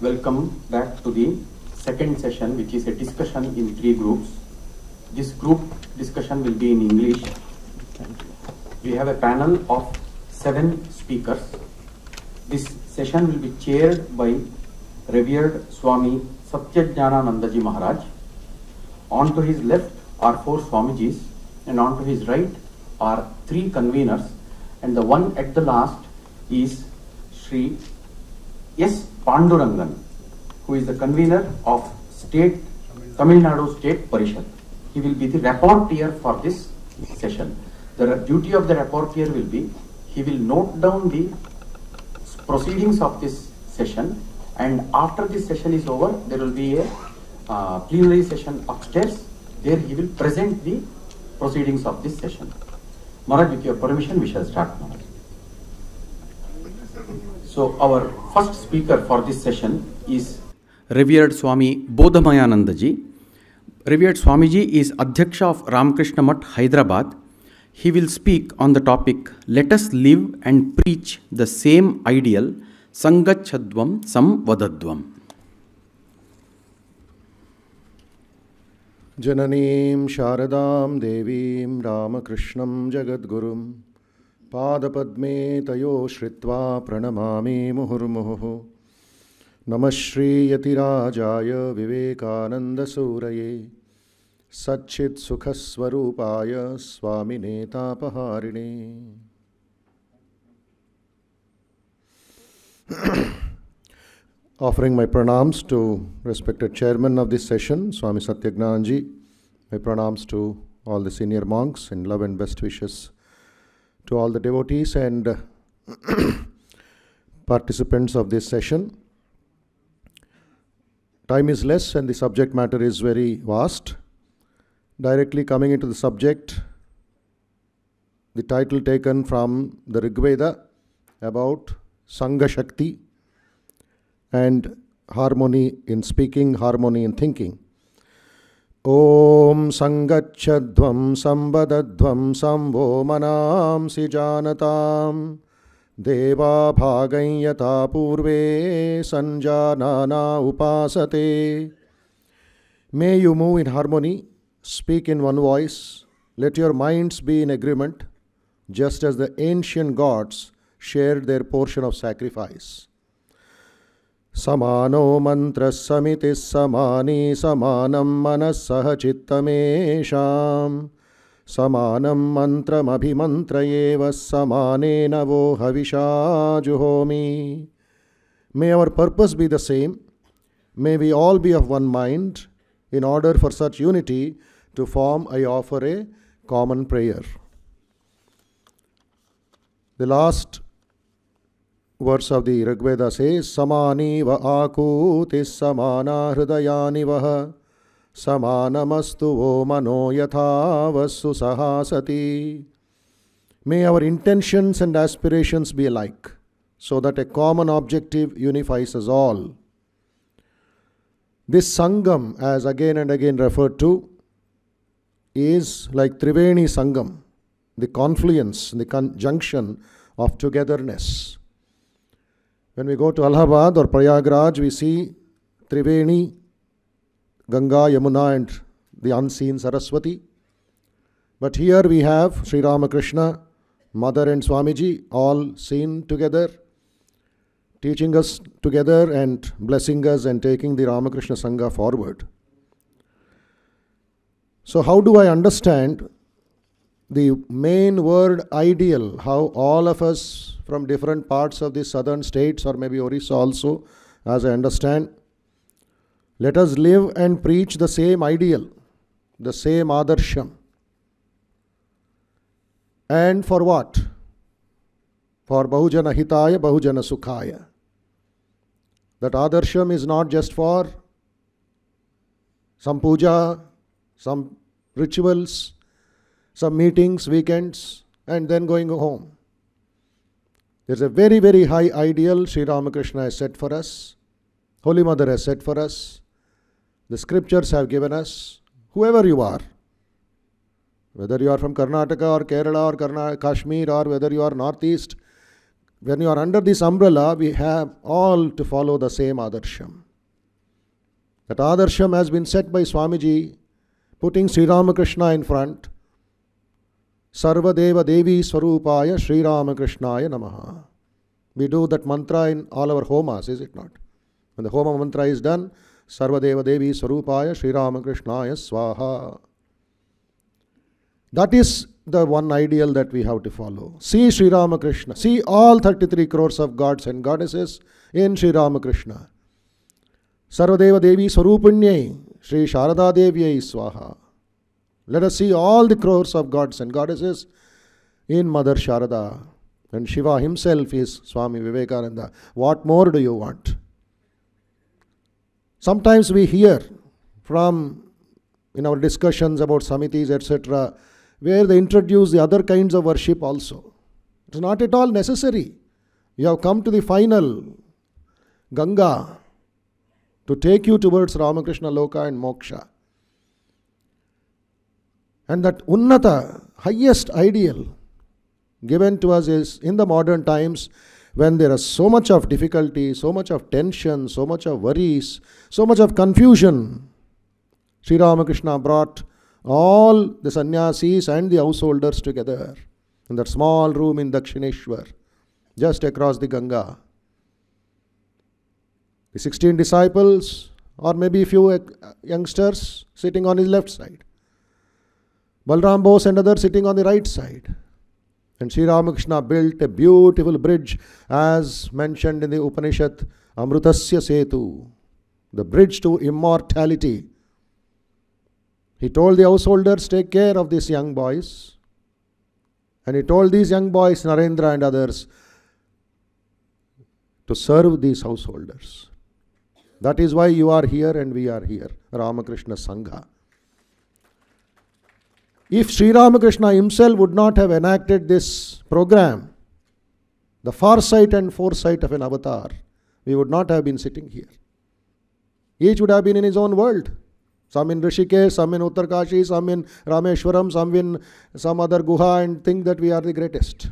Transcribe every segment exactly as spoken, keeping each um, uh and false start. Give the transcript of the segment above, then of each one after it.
Welcome back to the second session, which is a discussion in three groups. This group discussion will be in English. We have a panel of seven speakers. This session will be chaired by revered Swami Satyajnanananda Maharaj. On to his left are four Swamijis, and on to his right are three conveners, and the one at the last is Sri S. Pandurangan, who is the convener of State Tamil Nadu State Parishad. He will be the rapporteur for this session. The duty of the rapporteur will be, he will note down the proceedings of this session, and after this session is over, there will be a uh, plenary session upstairs. There he will present the proceedings of this session. Maharaj, with your permission, we shall start now. So our first speaker for this session is revered Swami Bodhamayanandaji. Revered Swamiji is Adhyaksha of Ramakrishna Math, Hyderabad. He will speak on the topic, let us live and preach the same ideal, Sangachadvam Samvadadvam. Jananim sharadam devim Ramakrishnam jagadgurum. Padapadme tayo shritva pranamami muhurmuhu. Namashri yatirajaya vivekananda suraye. Satchit sukhasvarupaya swamineta paharine. Offering my pranams to respected chairman of this session, Swami Satyajnananji, my pranams to all the senior monks, and love and best wishes to all the devotees and participants of this session. Time is less and the subject matter is very vast. Directly coming into the subject, the title taken from the Rigveda about Sangha Shakti, and harmony in speaking, harmony in thinking. Om Sangachadvam Samvadadvam Samvo Manam Sijanatam Deva Bhagayata Purve Sanjanana Upasate. May you move in harmony, speak in one voice, let your minds be in agreement, just as the ancient gods shared their portion of sacrifice. Samano mantra samitis samani samanam manasaha chittamesham samanam mantram abhimantrayeva samane navo havisha juhomi. May our purpose be the same. May we all be of one mind. In order for such unity to form, I offer a common prayer. The last verse of the Rigveda says, Samani va akutis samana hridayani vaha samanamastu vo mano yatha vasu sahasati. May our intentions and aspirations be alike, so that a common objective unifies us all. This Sangam, as again and again referred to, is like Triveni Sangam, the confluence, the conjunction of togetherness. When we go to Allahabad or Prayagraj, we see Triveni, Ganga, Yamuna, and the unseen Saraswati. But here we have Sri Ramakrishna, Mother and Swamiji, all seen together, teaching us together and blessing us and taking the Ramakrishna Sangha forward. So how do I understand the main word ideal, how all of us from different parts of the southern states, or maybe Orissa also, as I understand, let us live and preach the same ideal, the same Adarsham. And for what? For Bahujana Hitaya, Bahujana Sukhaya. That Adarsham is not just for some puja, some rituals, some meetings, weekends, and then going home. There's a very, very high ideal Sri Ramakrishna has set for us. Holy Mother has set for us. The scriptures have given us. Whoever you are, whether you are from Karnataka or Kerala or Kashmir, or whether you are Northeast, When you are under this umbrella, we have all to follow the same Adarsham. That Adarsham has been set by Swamiji, putting Sri Ramakrishna in front. Sarvadeva Devi Swarupaya Sri Ramakrishnaya Namaha. We do that mantra in all our homas, is it not? When the homa mantra is done, Sarvadeva Devi Swarupaya Sri Ramakrishnaya Swaha. That is the one ideal that we have to follow. See Sri Ramakrishna. See all thirty-three crores of gods and goddesses in Sri Ramakrishna. Sarvadeva Devi Swarupanyai Sri Sharada Devi Swaha. Let us see all the crores of gods and goddesses in Mother Sharada. And Shiva himself is Swami Vivekananda. What more do you want? Sometimes we hear from, in our discussions about samitis, et cetera, where they introduce the other kinds of worship also. It is not at all necessary. You have come to the final Ganga to take you towards Ramakrishna Loka and Moksha. And that unnata, highest ideal given to us is in the modern times when there is so much of difficulty, so much of tension, so much of worries, so much of confusion. Sri Ramakrishna brought all the sannyasis and the householders together in that small room in Dakshineshwar, just across the Ganga. The sixteen disciples, or maybe a few youngsters sitting on his left side. Balram Bose and others sitting on the right side. And Sri Ramakrishna built a beautiful bridge as mentioned in the Upanishad, Amrutasya Setu, the bridge to immortality. He told the householders, take care of these young boys. And he told these young boys, Narendra and others, to serve these householders. That is why you are here and we are here, Ramakrishna Sangha. If Sri Ramakrishna himself would not have enacted this program, the foresight and foresight of an avatar, we would not have been sitting here. Each would have been in his own world. Some in Rishikesh, some in Uttarkashi, some in Rameshwaram, some in some other guha and think that we are the greatest.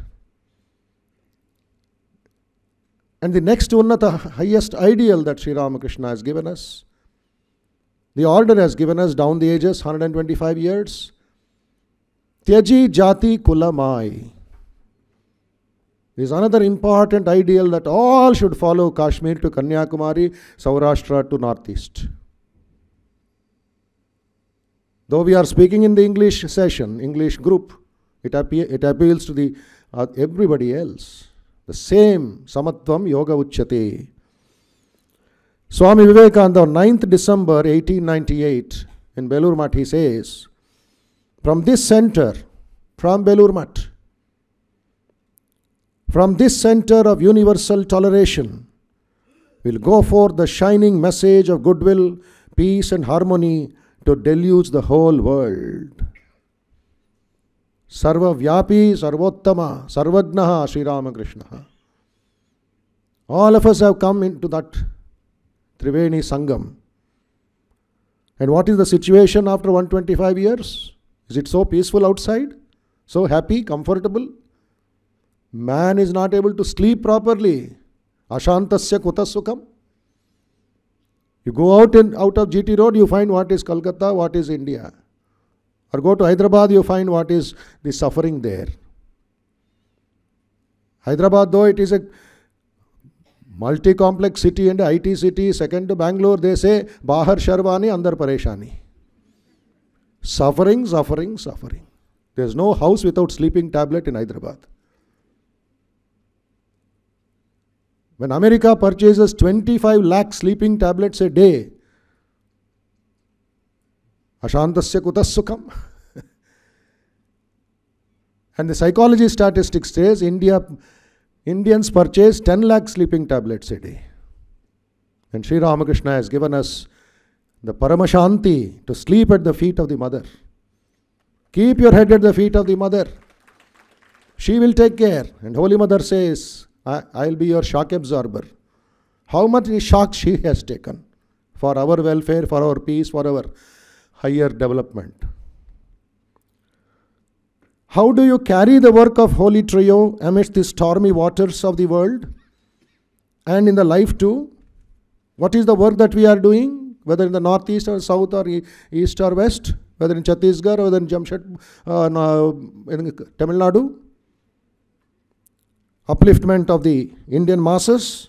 And the next unnata, highest ideal that Sri Ramakrishna has given us, the order has given us down the ages, one hundred twenty-five years, Tyaji Jati Kula Mai. This is another important ideal that all should follow, Kashmir to Kanyakumari, Saurashtra to Northeast. Though we are speaking in the English session, English group, it, appe it appeals to the uh, everybody else. The same Samatvam Yoga Uchyate. Swami Vivekananda, ninth December eighteen ninety-eight, in Belur Math, he says, from this center, from Belur Math, from this center of universal toleration, will go forth the shining message of goodwill, peace and harmony to deluge the whole world. Sarva Vyapi, Sarvottama, Sarvajnaha, Sri Ramakrishna. All of us have come into that Triveni Sangam. And what is the situation after one hundred twenty-five years? Is it so peaceful outside? So happy, comfortable? Man is not able to sleep properly. Ashantasya kutasukam. You go out and out of G T Road, you find what is Kolkata, what is India. Or go to Hyderabad, you find what is the suffering there. Hyderabad, though it is a multi-complex city and I T city, second to Bangalore, they say, Bahar Sharwani, Andar Pareshani. Suffering, suffering, suffering. There is no house without sleeping tablet in Hyderabad. When America purchases twenty-five lakh sleeping tablets a day, Ashantasya kutasukam. And the psychology statistics says India, Indians purchase ten lakh sleeping tablets a day. And Sri Ramakrishna has given us the Paramashanti, to sleep at the feet of the mother. Keep your head at the feet of the mother. She will take care. And Holy Mother says, I, I'll be your shock absorber. How much shock she has taken for our welfare, for our peace, for our higher development. How do you carry the work of Holy Trio amidst the stormy waters of the world and in the life too? What is the work that we are doing, whether in the northeast or south or east or west, whether in Chhattisgarh or whether in Jamshed, uh, in Tamil Nadu? Upliftment of the Indian masses,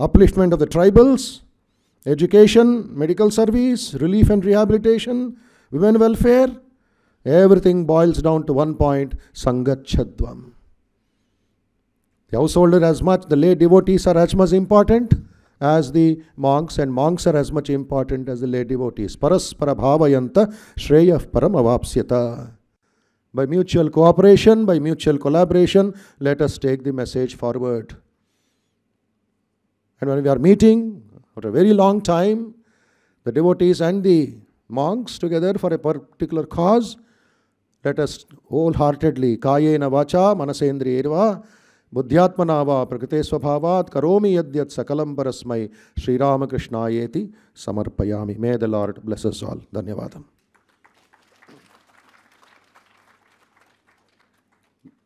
upliftment of the tribals, education, medical service, relief and rehabilitation, women welfare, everything boils down to one point, Sangachadvam. The householder as much, the lay devotees are as much important as the monks, and monks are as much important as the lay devotees. Paraspara bhavayanta shreyah paramavapsyata. By mutual cooperation, by mutual collaboration, let us take the message forward. And when we are meeting for a very long time, the devotees and the monks together for a particular cause, let us wholeheartedly, kayena vacha, manasendriyeva, buddhyatmanava, prakritesvabhavat, karomi yadyat sakalam parasmai, Sri Ramakrishnayeti, samarpayami. May the Lord bless us all. Dhanyavadam.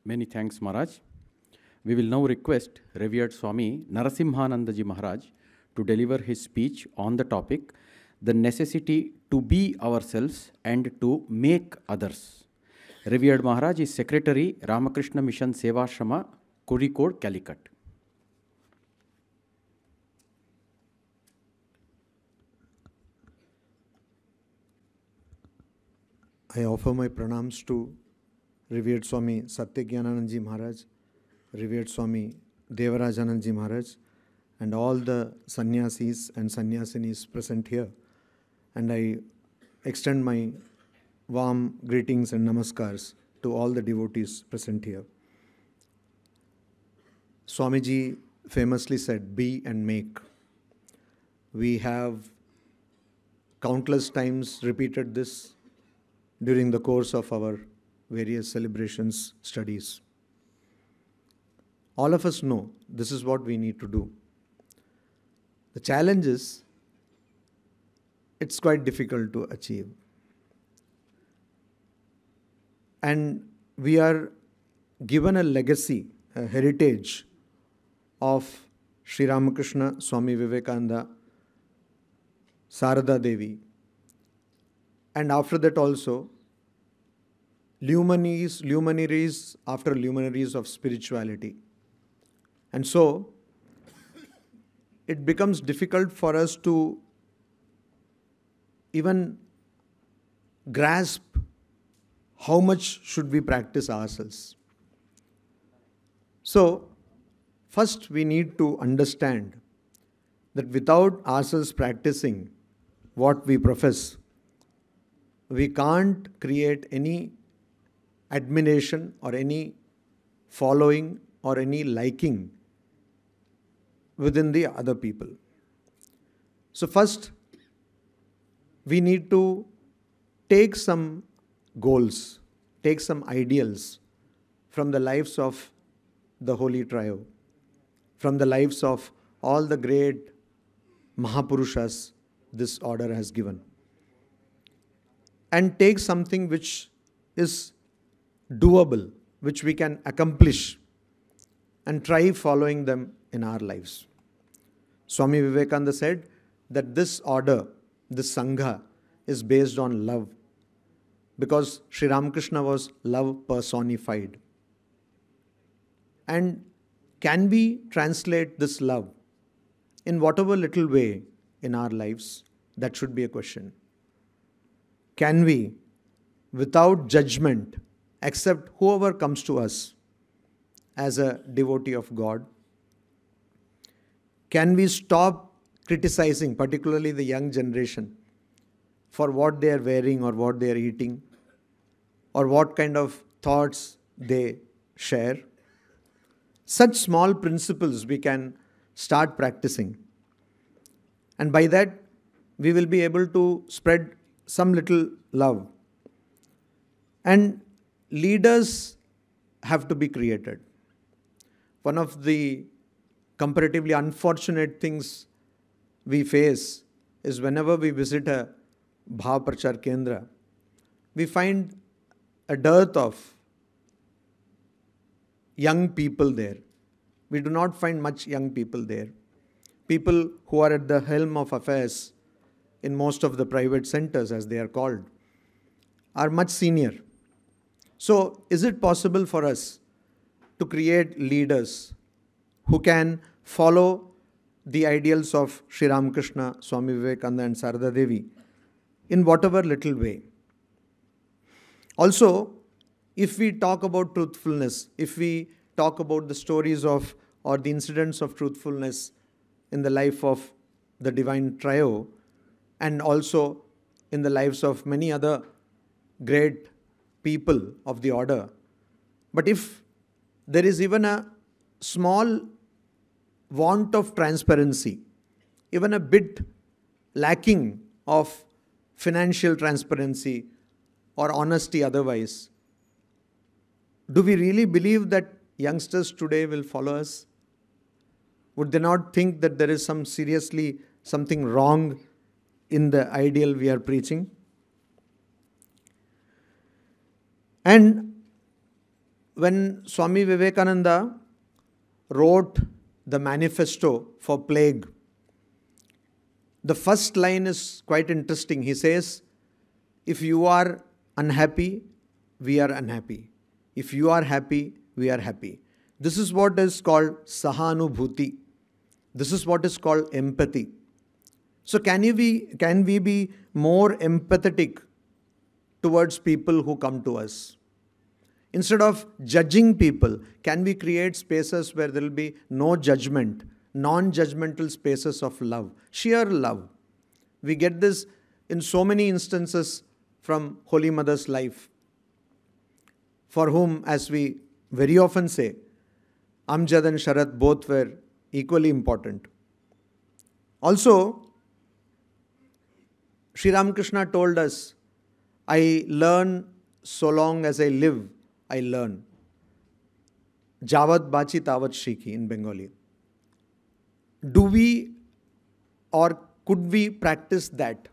Many thanks, Maharaj. We will now request revered Swami Narasimhanandaji Maharaj to deliver his speech on the topic, the necessity to be ourselves and to make others. Revered Maharaj is Secretary, Ramakrishna Mission Sevashrama, Kozhikode, Calicut. I offer my pranams to revered Swami Satyajnanananda Maharaj, revered Swami Devarajananji Maharaj, and all the sannyasis and sannyasinis present here. And I extend my warm greetings and namaskars to all the devotees present here. Swamiji famously said, be and make. We have countless times repeated this during the course of our various celebrations, studies. All of us know this is what we need to do. The challenge is, it's quite difficult to achieve. And we are given a legacy, a heritage of Sri Ramakrishna, Swami Vivekananda, Sharada Devi, and after that also, Luminaries, luminaries after luminaries of spirituality. And so, it becomes difficult for us to even grasp how much should we practice ourselves. So, first we need to understand that without ourselves practicing what we profess, we can't create any admiration or any following or any liking within the other people. So first, we need to take some goals, take some ideals from the lives of the Holy Trio, from the lives of all the great Mahapurushas this order has given, and take something which is doable, which we can accomplish, and try following them in our lives. Swami Vivekananda said that this order, this Sangha, is based on love, because Sri Ramakrishna was love personified. And can we translate this love in whatever little way in our lives? That should be a question. Can we, without judgment, accept whoever comes to us as a devotee of God? Can we stop criticizing, particularly the young generation, for what they are wearing or what they are eating or what kind of thoughts they share? Such small principles we can start practicing. And by that, we will be able to spread some little love. And leaders have to be created. One of the comparatively unfortunate things we face is whenever we visit a Bhav Prachar Kendra, we find a dearth of young people there. We do not find much young people there. People who are at the helm of affairs in most of the private centers, as they are called, are much senior. So is it possible for us to create leaders who can follow the ideals of Sri Ramakrishna, Swami Vivekananda and Sharada Devi in whatever little way? Also, if we talk about truthfulness, if we talk about the stories of or the incidents of truthfulness in the life of the Divine Trio and also in the lives of many other great people of the order, but if there is even a small want of transparency, even a bit lacking of financial transparency or honesty otherwise, do we really believe that youngsters today will follow us? Would they not think that there is some seriously something wrong in the ideal we are preaching? And when Swami Vivekananda wrote the manifesto for plague, the first line is quite interesting. He says, if you are unhappy, we are unhappy. If you are happy, we are happy. This is what is called sahanubhuti. This is what is called empathy. So can you be, can we be more empathetic towards people who come to us? Instead of judging people, can we create spaces where there will be no judgment, non-judgmental spaces of love, sheer love? We get this in so many instances from Holy Mother's life, for whom, as we very often say, Amjad and Sharat both were equally important. Also, Sri Ramakrishna told us, I learn so long as I live, I learn. Javad Bachi Tavad Shikhi in Bengali. Do we or could we practice that?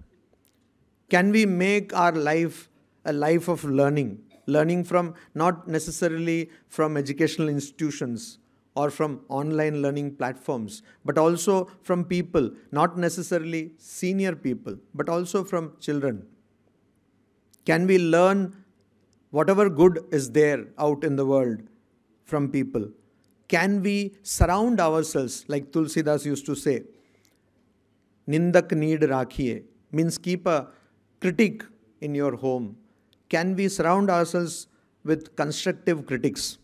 Can we make our life a life of learning? Learning from, not necessarily from educational institutions or from online learning platforms, but also from people, not necessarily senior people, but also from children. Can we learn whatever good is there out in the world from people? Can we surround ourselves, like Tulsidas used to say, Nindak need rakhiye, means keep a critic in your home. Can we surround ourselves with constructive critics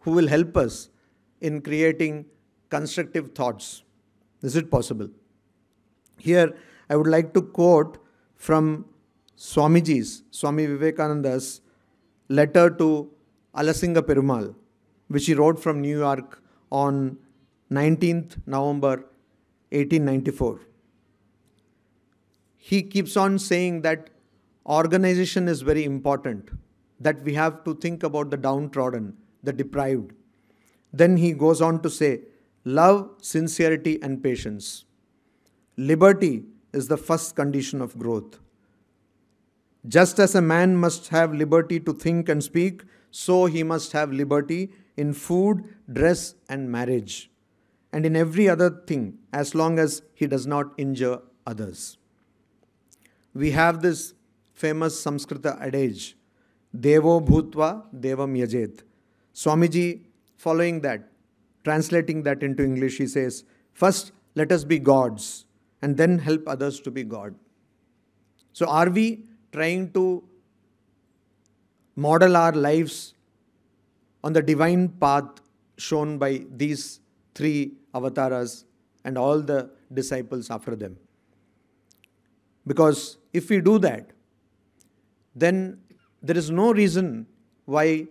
who will help us in creating constructive thoughts? Is it possible? Here, I would like to quote from Swamiji's, Swami Vivekananda's letter to Alasinga Perumal, which he wrote from New York on nineteenth November eighteen ninety-four. He keeps on saying that organization is very important, that we have to think about the downtrodden, the deprived. Then he goes on to say, love, sincerity, and patience. Liberty is the first condition of growth. Just as a man must have liberty to think and speak, so he must have liberty in food, dress, and marriage, and in every other thing, as long as he does not injure others. We have this famous Sanskrit adage, Devo Bhutva Devam Yajet. Swamiji, following that, translating that into English, he says, first, let us be gods, and then help others to be God. So are we trying to model our lives on the divine path shown by these three avataras and all the disciples after them? Because if we do that, then there is no reason why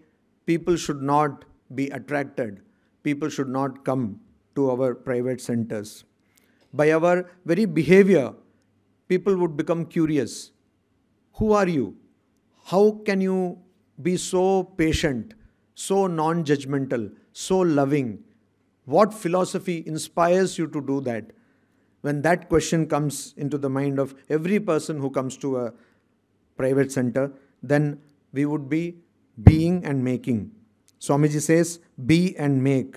people should not be attracted, people should not come to our private centers. By our very behavior, people would become curious. Who are you? How can you be so patient, so non-judgmental, so loving? What philosophy inspires you to do that? When that question comes into the mind of every person who comes to a private center, then we would be being and making Swamiji says, be and make.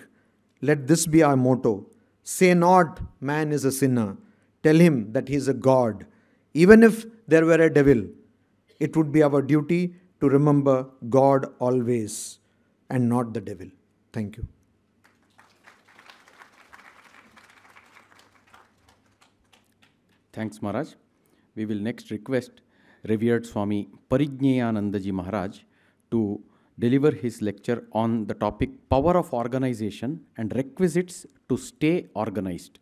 Let this be our motto. Say not, man is a sinner. Tell him that he is a God. Even if there were a devil, it would be our duty to remember God always and not the devil. Thank you. Thanks, Maharaj. We will next request revered Swami Parijñeyanandaji Maharaj to deliver his lecture on the topic Power of Organization and Requisites to Stay Organized.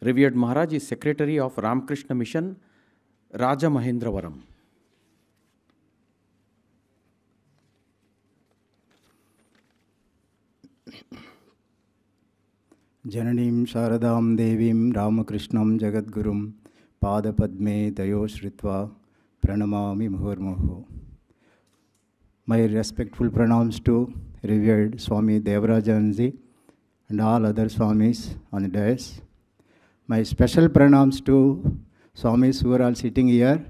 Revered Maharaj is Secretary of Ramakrishna Mission, Raja Mahendravaram. Jananim sharadam devim Ramakrishnam jagadgurum padapadme tayo shritva pranamami muhurmuhu. My respectful pranams to revered Swami Devarajanji and all other Swamis on the dais. My special pranams to Swamis who are all sitting here.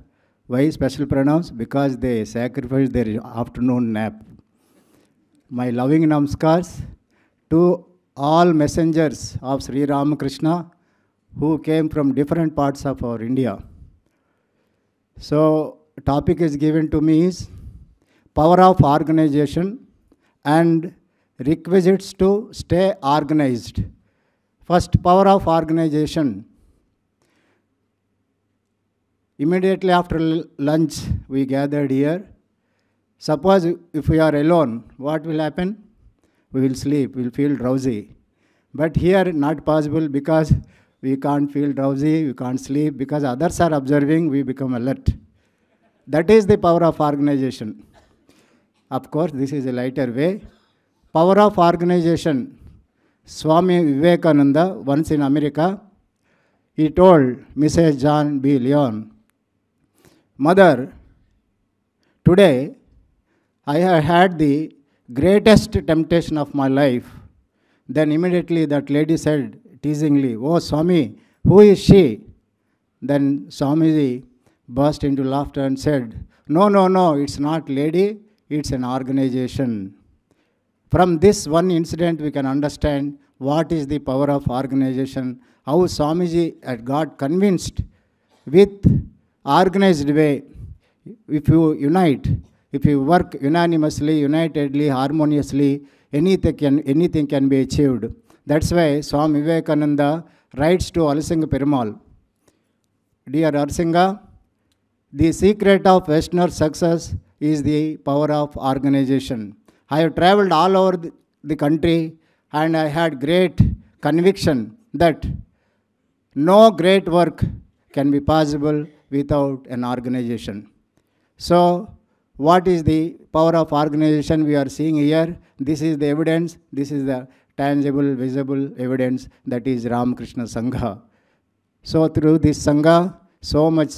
Why special pranams? Because they sacrificed their afternoon nap. My loving namaskars to all messengers of Sri Ramakrishna who came from different parts of our India. So, topic is given to me is Power of Organization and Requisites to Stay Organized. First, power of organization. Immediately after lunch, we gathered here. Suppose if we are alone, what will happen? We will sleep, we will feel drowsy. But here, not possible because we can't feel drowsy, we can't sleep, because others are observing, we become alert. That is the power of organization. Of course, this is a lighter way. Power of organization. Swami Vivekananda, once in America, he told Missus John B. Leon, Mother, today I have had the greatest temptation of my life. Then immediately that lady said teasingly, Oh Swami, who is she? Then Swamiji burst into laughter and said, No, no, no, it's not lady, it's an organization. From this one incident, we can understand what is the power of organization, how Swamiji had got convinced with organized way. If you unite, if you work unanimously, unitedly, harmoniously, anything can, anything can be achieved. That's why Swami Vivekananda writes to Alasinga Perumal, Dear Alasinga, the secret of Westerners' success is the power of organization. I have traveled all over the country and I had great conviction that no great work can be possible without an organization. So, what is the power of organization we are seeing here? This is the evidence, this is the tangible, visible evidence that is Ramakrishna Sangha. So, through this Sangha, so much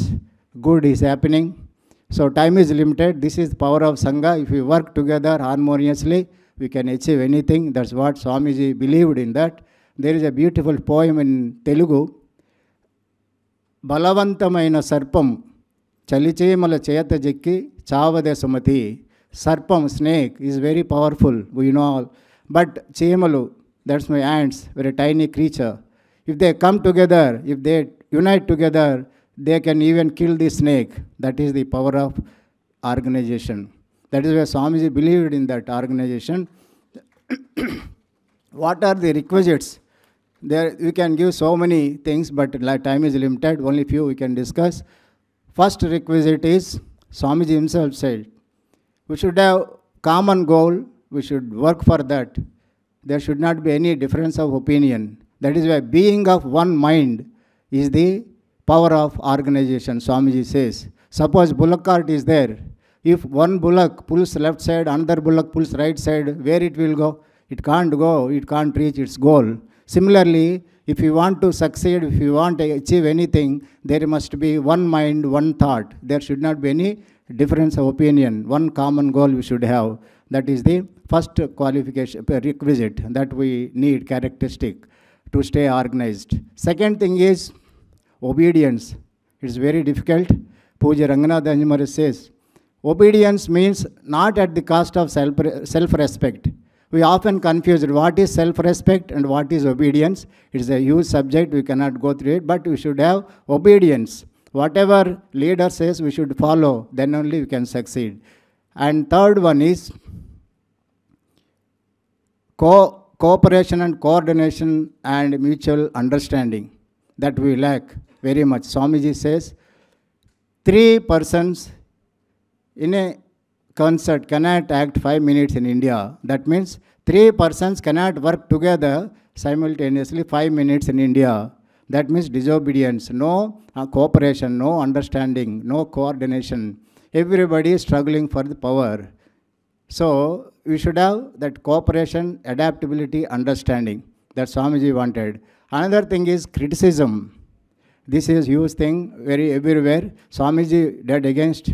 good is happening. So time is limited. This is the power of Sangha. If we work together harmoniously, we can achieve anything. That's what Swamiji believed in that. There is a beautiful poem in Telugu. Balavantamaina sarpam, chalichemala cheyata jekki, chavade sumati. Sarpam, snake, is very powerful. We know all. But chemalu, that's my ants, very tiny creature. If they come together, if they unite together, they can even kill the snake. That is the power of organization. That is why Swamiji believed in that organization. What are the requisites? There we can give so many things, but time is limited. Only few we can discuss. First requisite is, Swamiji himself said, we should have common goal, we should work for that. There should not be any difference of opinion. That is why being of one mind is the power of organization, Swamiji says. Suppose bullock cart is there. If one bullock pulls left side, another bullock pulls right side, where it will go? It can't go, it can't reach its goal. Similarly, if you want to succeed, if you want to achieve anything, there must be one mind, one thought. There should not be any difference of opinion. One common goal we should have. That is the first qualification, requisite that we need, characteristic, to stay organized. Second thing is, obedience. It's very difficult. Puja Ranganathanji Maharaj says, obedience means not at the cost of self-respect. We often confuse what is self-respect and what is obedience. It is a huge subject, we cannot go through it, but we should have obedience. Whatever leader says, we should follow, then only we can succeed. And third one is co cooperation and coordination and mutual understanding that we lack very much. Swamiji says, three persons in a concert cannot act five minutes in India. That means three persons cannot work together simultaneously five minutes in India. That means disobedience, no uh, cooperation, no understanding, no coordination. Everybody is struggling for the power. So we should have that cooperation, adaptability, understanding that Swamiji wanted. Another thing is criticism. This is a huge thing, very everywhere. Swamiji dead against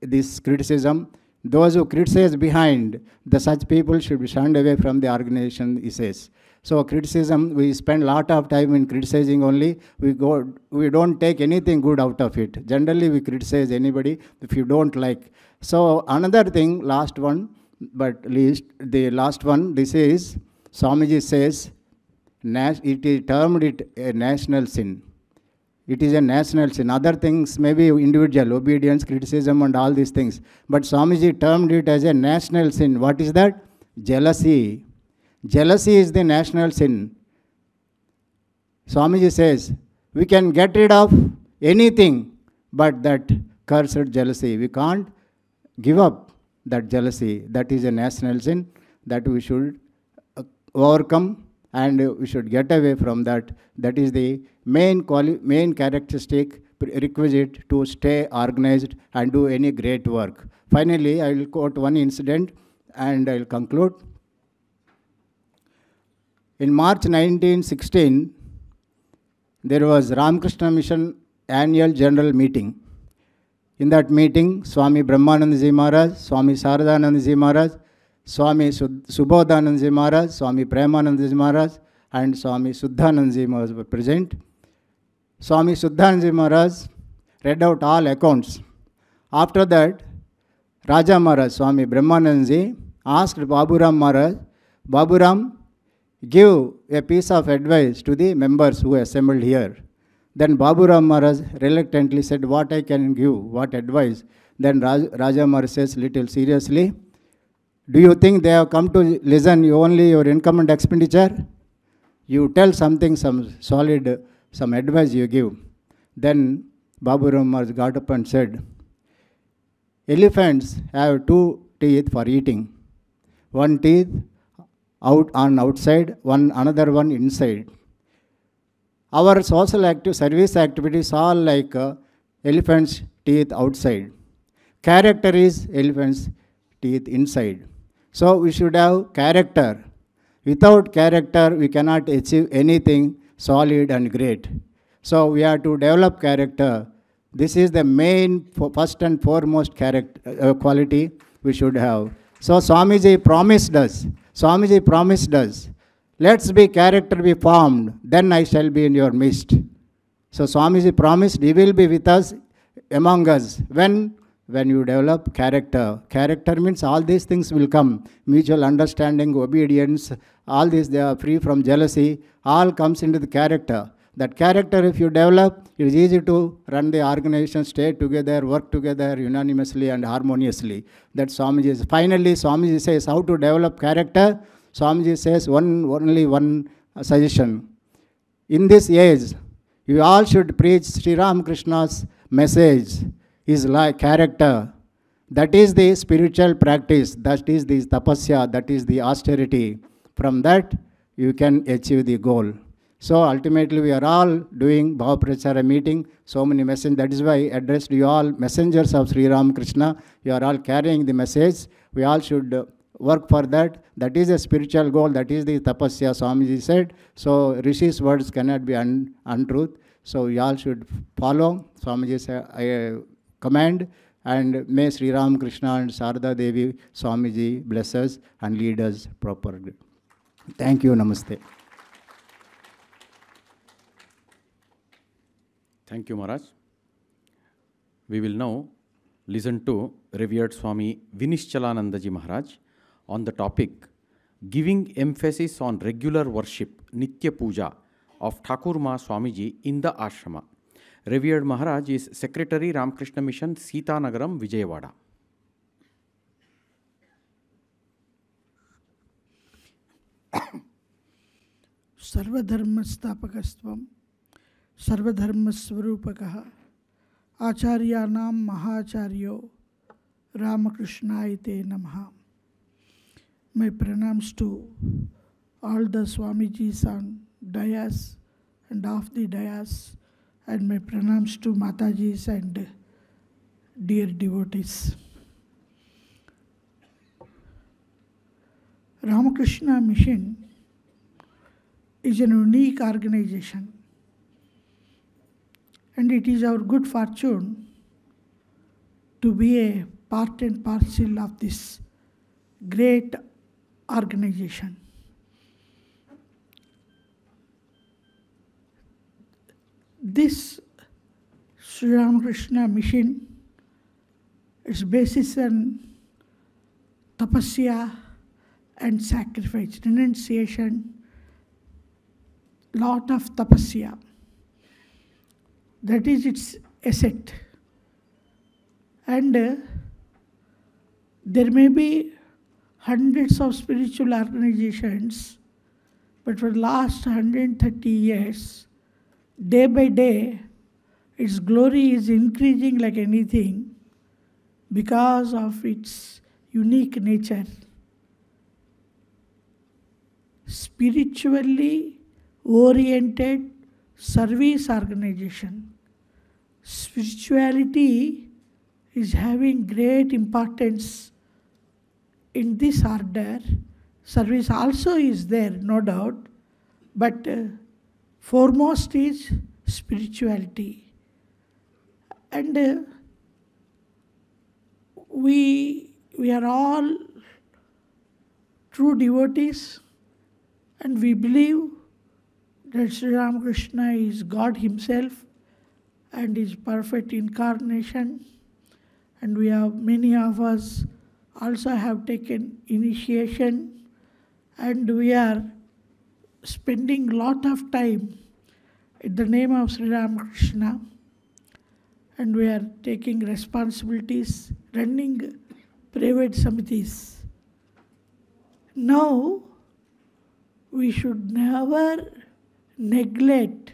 this criticism. Those who criticize behind, the such people should be shunned away from the organization, he says. So criticism, we spend a lot of time in criticizing only. We go, we don't take anything good out of it. Generally, we criticize anybody if you don't like. So another thing, last one, but least the last one, this is, Swamiji says, it is termed it a national sin. It is a national sin. Other things may be individual, obedience, criticism and all these things. But Swamiji termed it as a national sin. What is that? Jealousy. Jealousy is the national sin. Swamiji says, we can get rid of anything but that cursed jealousy. We can't give up that jealousy. That is a national sin that we should overcome and we should get away from that. That is the main quali main characteristic requisite to stay organized and do any great work. Finally, I will quote one incident and I will conclude. In March nineteen sixteen, there was Ramakrishna Mission Annual General Meeting. In that meeting, Swami Brahmanandaji Maharaj, Swami Satyajnanananda Maharaj, Swami Suddhanandaji Maharaj, Swami Brahmanandaji Maharaj, and Swami Suddhanandaji Maharaj were present. Swami Suddhanandaji Maharaj read out all accounts. After that, Raja Maharaj, Swami Brahmanandaji, asked Baburam Maharaj, Baburam, give a piece of advice to the members who assembled here. Then Baburam Maharaj reluctantly said, what I can give, what advice? Then Raj, Raja Maharaj says little seriously, do you think they have come to listen only your income and expenditure? You tell something, some solid, some advice you give. Then Baburam Maharaj got up and said, elephants have two teeth for eating. One teeth out on outside, one another one inside. Our social active service activities are like uh, elephant's teeth outside. Character is elephant's teeth inside. So we should have character. Without character, we cannot achieve anything solid and great. So we have to develop character. This is the main first and foremost character uh, quality we should have. So Swamiji promised us. Swamiji promised us, let's be character be formed, then I shall be in your midst. So Swamiji promised he will be with us, among us. When? When you develop character. Character means all these things will come. Mutual understanding, obedience, all these they are free from jealousy. All comes into the character. That character if you develop, it is easy to run the organization, stay together, work together unanimously and harmoniously. That Swamiji says. Finally, Swamiji says how to develop character. Swamiji says one, only one suggestion. In this age, you all should preach Sri Ramakrishna's message, his life, character. That is the spiritual practice, that is the tapasya, that is the austerity. From that, you can achieve the goal. So ultimately, we are all doing Bhava Prachara meeting, so many messages. That is why I addressed you all messengers of Sri Ramakrishna. You are all carrying the message. We all should work for that. That is a spiritual goal. That is the tapasya, Swamiji said. So Rishi's words cannot be un untruth. So we all should follow Swamiji's uh, command. And may Sri Ramakrishna and Sharada Devi Swamiji bless us and lead us properly. Thank you. Namaste. Thank you, Maharaj. We will now listen to revered Swami Vinishchalanandaji Maharaj on the topic giving emphasis on regular worship, Nitya Puja, of Thakurma Swamiji in the ashrama. Revered Maharaj is Secretary Ramakrishna Mission, Seethanagaram, Vijayawada. Sarvadharma Stapakastvam, Sarvadharma Swarupakaha, Acharyanam Mahacharyo, Ramakrishnayate Namaha. My pranams to all the Swamijis on dais and off the dais, and my pranams to Matajis and dear devotees. Ramakrishna Mission is an unique organization, and it is our good fortune to be a part and parcel of this great organization. This Sri Ramakrishna Mission is based on tapasya and sacrifice, renunciation, lot of tapasya. That is its asset. And uh, there may be hundreds of spiritual organizations, but for the last one hundred thirty years, day by day, its glory is increasing like anything because of its unique nature. Spiritually oriented service organization. Spirituality is having great importance in this order. Service also is there, no doubt, but uh, foremost is spirituality. And uh, we, we are all true devotees, and we believe that Sri Ramakrishna is God himself and his perfect incarnation. And we have, many of us also have taken initiation, and we are spending lot of time in the name of Sri Ramakrishna, and we are taking responsibilities, running private samitis. Now, we should never neglect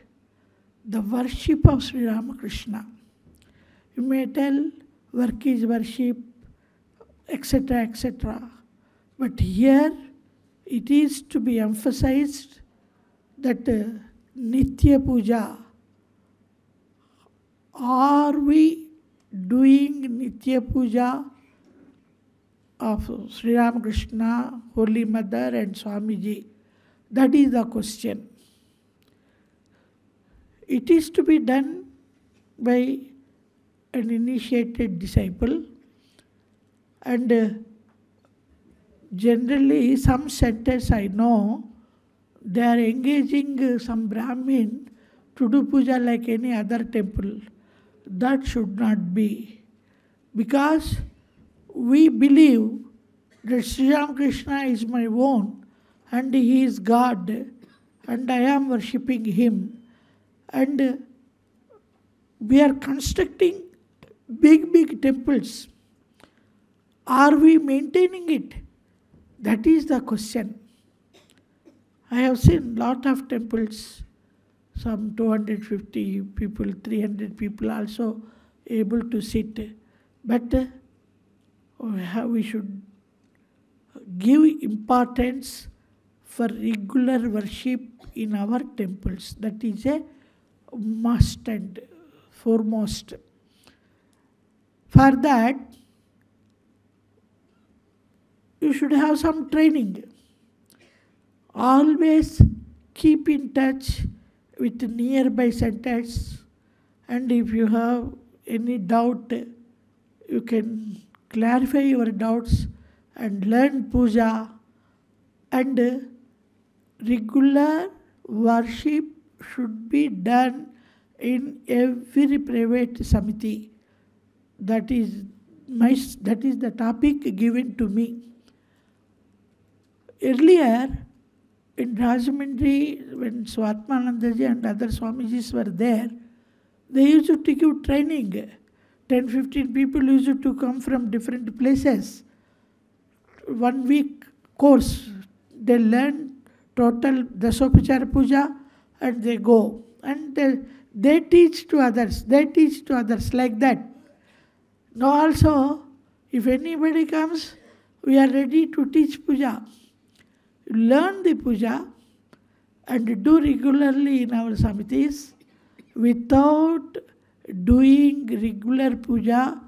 the worship of Sri Ramakrishna. You may tell work is worship, et cetera, et cetera. But here it is to be emphasized that uh, Nitya Puja. Are we doing Nitya Puja of Sri Ramakrishna, Holy Mother and Swamiji? That is the question. It is to be done by an initiated disciple, and uh, generally some centers I know, they are engaging uh, some Brahmin to do puja like any other temple. That should not be, because we believe that Sri Ramakrishna is my own and he is God and I am worshipping him, and uh, we are constructing big, big temples. Are we maintaining it? That is the question. I have seen lot of temples, some two hundred fifty people, three hundred people also able to sit. But uh, we should give importance for regular worship in our temples. That is a must and foremost. For that, you should have some training. Always keep in touch with nearby centers, and if you have any doubt, you can clarify your doubts and learn puja, and regular worship should be done in every private samiti. That is my, that is the topic given to me. Earlier, in Rajahmundry, when Swatmanandaji and other Swamijis were there, they used to take you training. ten to fifteen people used to come from different places. One week course, they learn total Dasopichara Puja and they go. And they, they teach to others, they teach to others like that. Now also, if anybody comes, we are ready to teach puja. Learn the puja and do regularly in our samitis. Without doing regular puja,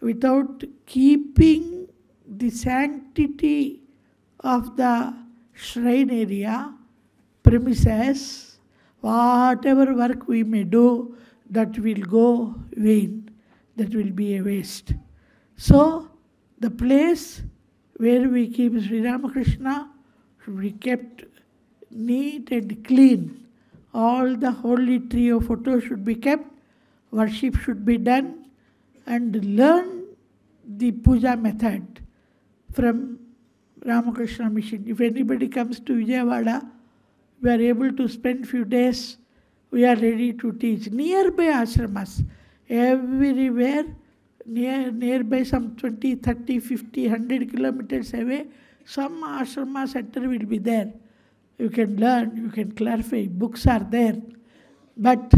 without keeping the sanctity of the shrine area, premises, whatever work we may do, that will go vain. That will be a waste. So, the place where we keep Sri Ramakrishna should be kept neat and clean. All the holy trio photos should be kept, worship should be done, and learn the puja method from Ramakrishna Mission. If anybody comes to Vijayawada, we are able to spend few days, we are ready to teach. Nearby ashramas, everywhere, near, nearby some twenty, thirty, fifty, one hundred kilometers away, some ashrama center will be there. You can learn, you can clarify, books are there. But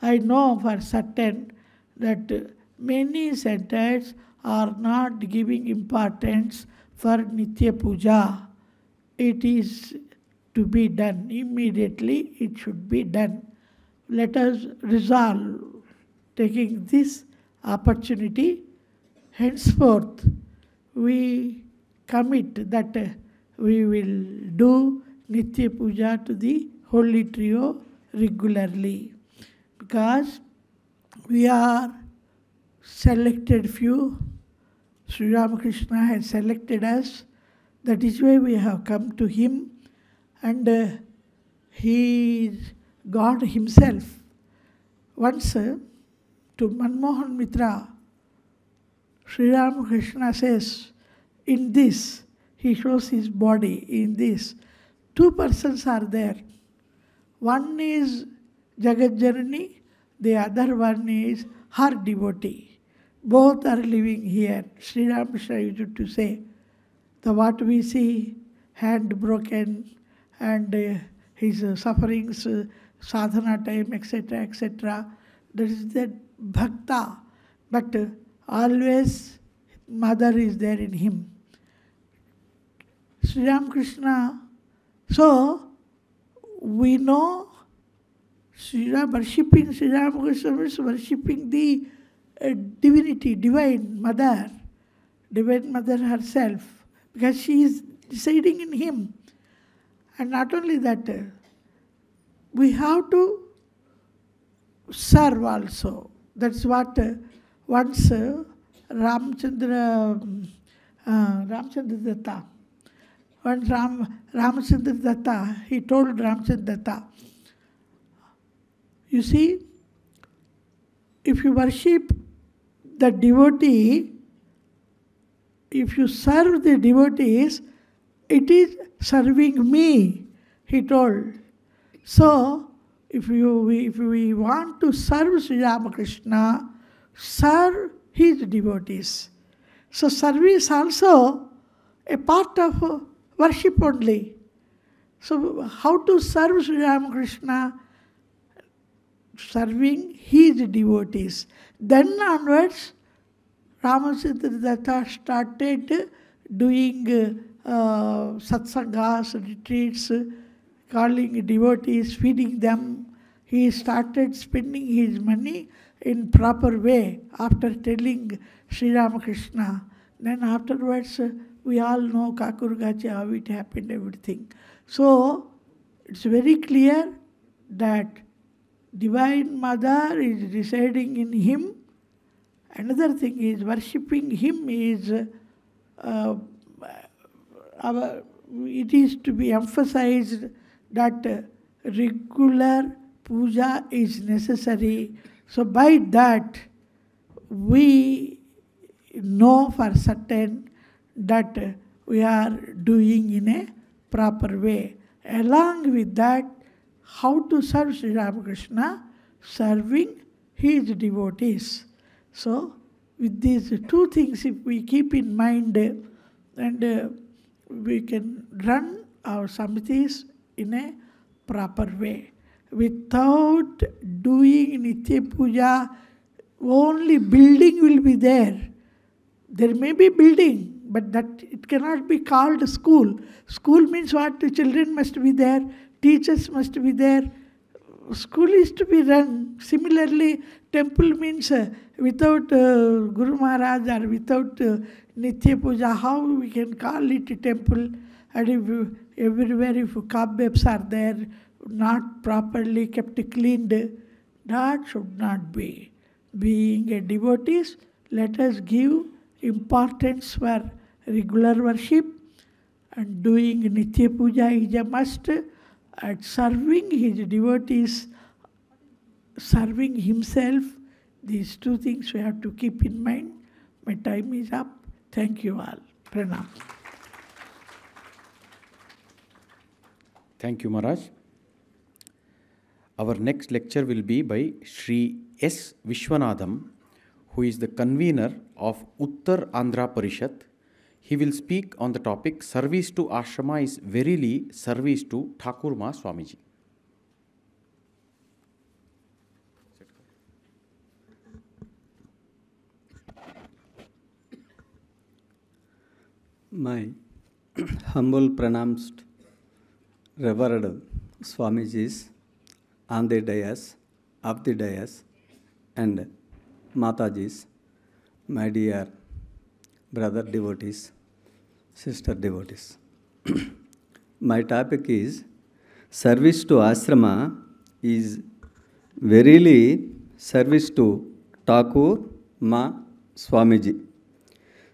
I know for certain that many centers are not giving importance for Nitya Puja. It is to be done immediately, it should be done. Let us resolve taking this opportunity. Henceforth, we commit that we will do Nitya Puja to the Holy Trio regularly, because we are selected few. Sri Ramakrishna has selected us. That is why we have come to him, and uh, he is God himself. Once uh, to Manmohan Mitra, Sri Ramakrishna says, in this, he shows his body, in this, two persons are there. One is Jagat Janani, the other one is her devotee. Both are living here. Sri Ramakrishna used to say, the what we see, hand broken and uh, his uh, sufferings, uh, sadhana time, et cetera, et cetera. That is the bhakta. But uh, always mother is there in him. Sri Ramakrishna. So, we know worshipping Sri Ramakrishna means worshipping the uh, divinity, divine mother, divine mother herself, because she is residing in him. And not only that, uh, we have to serve also. That's what uh, once uh, Ramchandra, um, uh, Ramchandra Datta, When Ram, Ramachandra Datta, he told Ramachandra Datta, you see, if you worship the devotee, if you serve the devotees, it is serving me, he told. So, if, you, if we want to serve Sri Ramakrishna, serve his devotees. So, service also a part of worship only. So, how to serve Sri Ramakrishna? Serving his devotees. Then onwards, Ramachandra Datta started doing uh, satsangas, retreats, calling devotees, feeding them. He started spending his money in proper way after telling Sri Ramakrishna. Then afterwards, we all know Kakurgachi, how it happened, everything. So, it's very clear that Divine Mother is residing in him. Another thing is, worshipping him is, uh, our, it is to be emphasized that regular puja is necessary. So, by that, we know for certain that we are doing in a proper way. Along with that, how to serve Sri Ramakrishna? Serving his devotees. So, with these two things, if we keep in mind, and uh, we can run our samitis in a proper way. Without doing Nitya Puja, only building will be there. There may be building, but that it cannot be called school. School means what? The children must be there, teachers must be there. School is to be run. Similarly, temple means uh, without uh, Guru Maharaj or without uh, Nitya Puja, how we can call it a temple? And if you, everywhere if cobwebs are there, not properly kept cleaned, that should not be. Being a devotees, let us give importance for regular worship, and doing Nitya Puja is a must. At serving his devotees, serving himself, these two things we have to keep in mind. My time is up. Thank you all. Pranam. Thank you, Maharaj. Our next lecture will be by Sri S. Vishwanatham, who is the convener of Uttar Andhra Parishad. He will speak on the topic, service to Ashrama is verily service to Thakur Ma Swamiji. My humble pronounced revered Swamiji's on the dais, up the dais, and Mataji's, my dear brother devotees, sister devotees. My topic is, service to Ashrama is verily service to Thakur Ma Swamiji.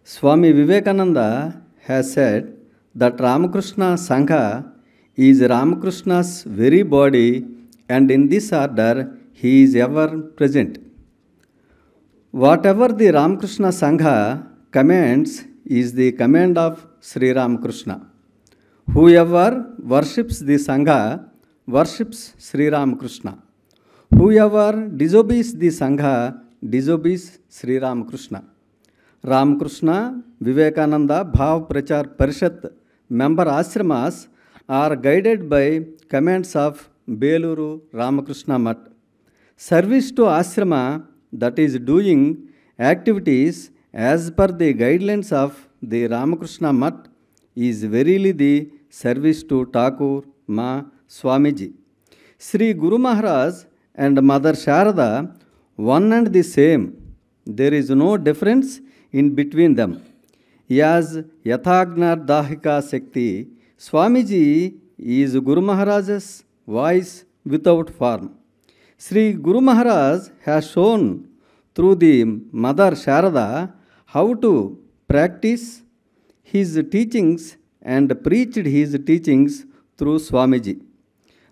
Swami Vivekananda has said that Ramakrishna Sangha is Ramakrishna's very body, and in this order he is ever present. Whatever the Ramakrishna Sangha commands is the command of Sri Ramakrishna. Whoever worships the Sangha worships Sri Ramakrishna. Whoever disobeys the Sangha disobeys Sri Ramakrishna. Ramakrishna Vivekananda Bhav Prachar Parishad member ashramas are guided by commands of Beluru Ramakrishna Math. Service to ashrama, that is doing activities as per the guidelines of the Ramakrishna Math, is verily the service to Thakur Ma Swamiji. Sri Guru Maharaj and Mother Sharada, one and the same. There is no difference in between them. As Yathagnar Dahika Shakti, Swamiji is Guru Maharaj's voice without form. Sri Guru Maharaj has shown through the Mother Sharada how to practice his teachings and preached his teachings through Swamiji.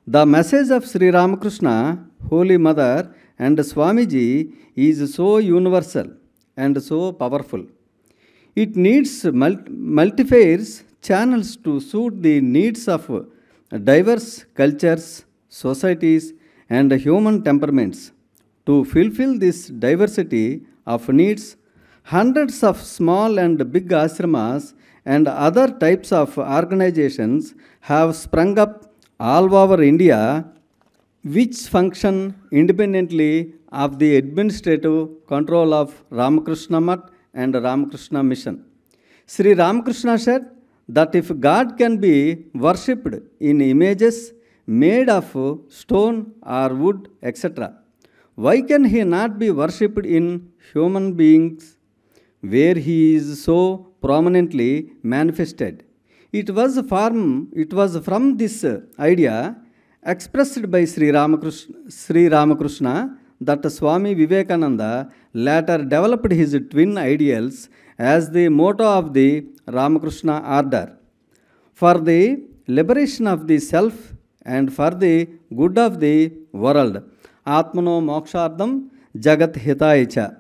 The message of Sri Ramakrishna, Holy Mother and Swamiji is so universal and so powerful. It needs multifaceted channels to suit the needs of diverse cultures, societies and human temperaments. To fulfill this diversity of needs, hundreds of small and big ashramas and other types of organizations have sprung up all over India, which function independently of the administrative control of Ramakrishna Math and Ramakrishna Mission. Sri Ramakrishna said that if God can be worshipped in images made of stone or wood, et cetera, why can he not be worshipped in human beings, where he is so prominently manifested? It was from, it was from this idea expressed by Sri Ramakrishna, Sri Ramakrishna that Swami Vivekananda later developed his twin ideals as the motto of the Ramakrishna order. For the liberation of the self and for the good of the world, Atmano Mokshardam Jagat Hitaya Cha.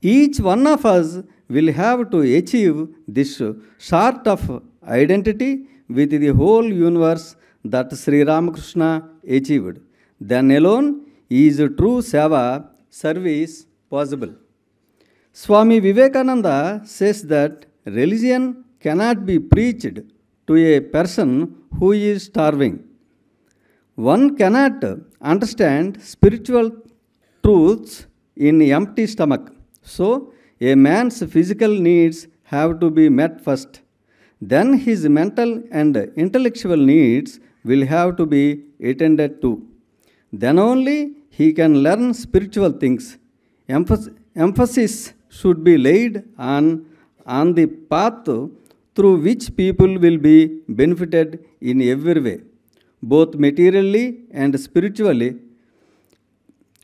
Each one of us will have to achieve this sort of identity with the whole universe that Sri Ramakrishna achieved. Then alone is true seva, service, possible. Swami Vivekananda says that religion cannot be preached to a person who is starving. One cannot understand spiritual truths in empty stomach. So, a man's physical needs have to be met first. Then his mental and intellectual needs will have to be attended to. Then only he can learn spiritual things. Emphas- emphasis should be laid on, on the path through which people will be benefited in every way, both materially and spiritually.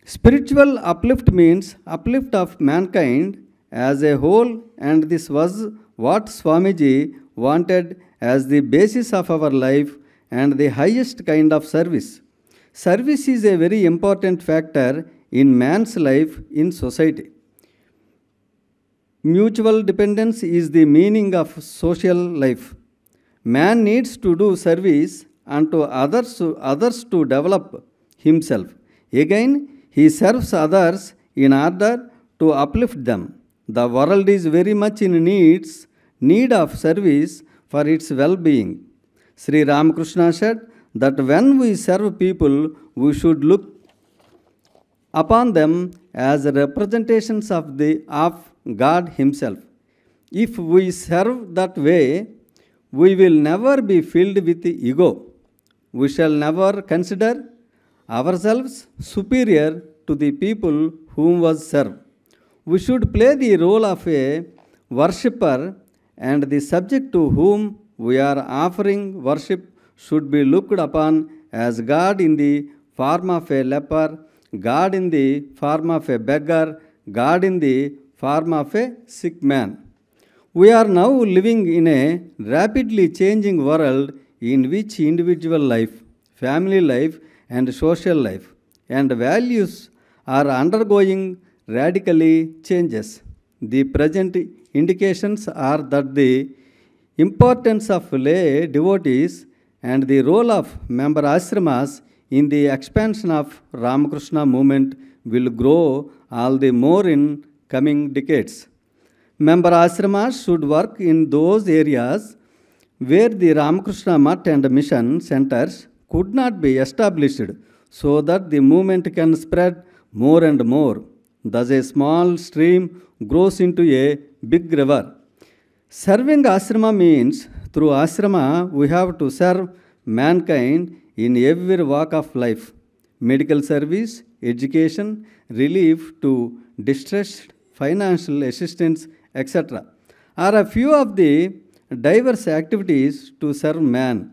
Spiritual uplift means uplift of mankind as a whole, and this was what Swamiji wanted as the basis of our life and the highest kind of service. Service is a very important factor in man's life in society. Mutual dependence is the meaning of social life. Man needs to do service unto others, others to develop himself. Again, he serves others in order to uplift them. The world is very much in needs, need of service for its well-being. Sri Ramakrishna said that when we serve people, we should look upon them as representations of, the, of God Himself. If we serve that way, we will never be filled with ego. We shall never consider ourselves superior to the people whom was served. We should play the role of a worshipper, and the subject to whom we are offering worship should be looked upon as God in the form of a leper, God in the form of a beggar, God in the form of a sick man. We are now living in a rapidly changing world in which individual life, family life, and social life and values are undergoing radically changes. The present indications are that the importance of lay devotees and the role of member ashramas in the expansion of Ramakrishna movement will grow all the more in coming decades. Member ashramas should work in those areas where the Ramakrishna Math and mission centers could not be established, so that the movement can spread more and more. Thus a small stream grows into a big river. Serving ashrama means through ashrama we have to serve mankind in every walk of life. Medical service, education, relief to distressed, financial assistance, et cetera are a few of the diverse activities to serve man.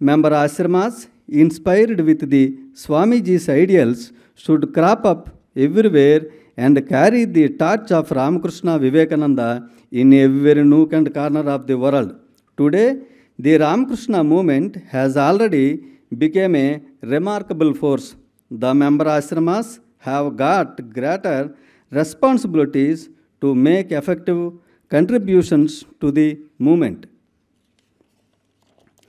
Member ashramas inspired with the Swamiji's ideals should crop up everywhere and carry the torch of Ramakrishna Vivekananda in every nook and corner of the world. Today, the Ramakrishna movement has already become a remarkable force. The member ashramas have got greater responsibilities to make effective contributions to the movement.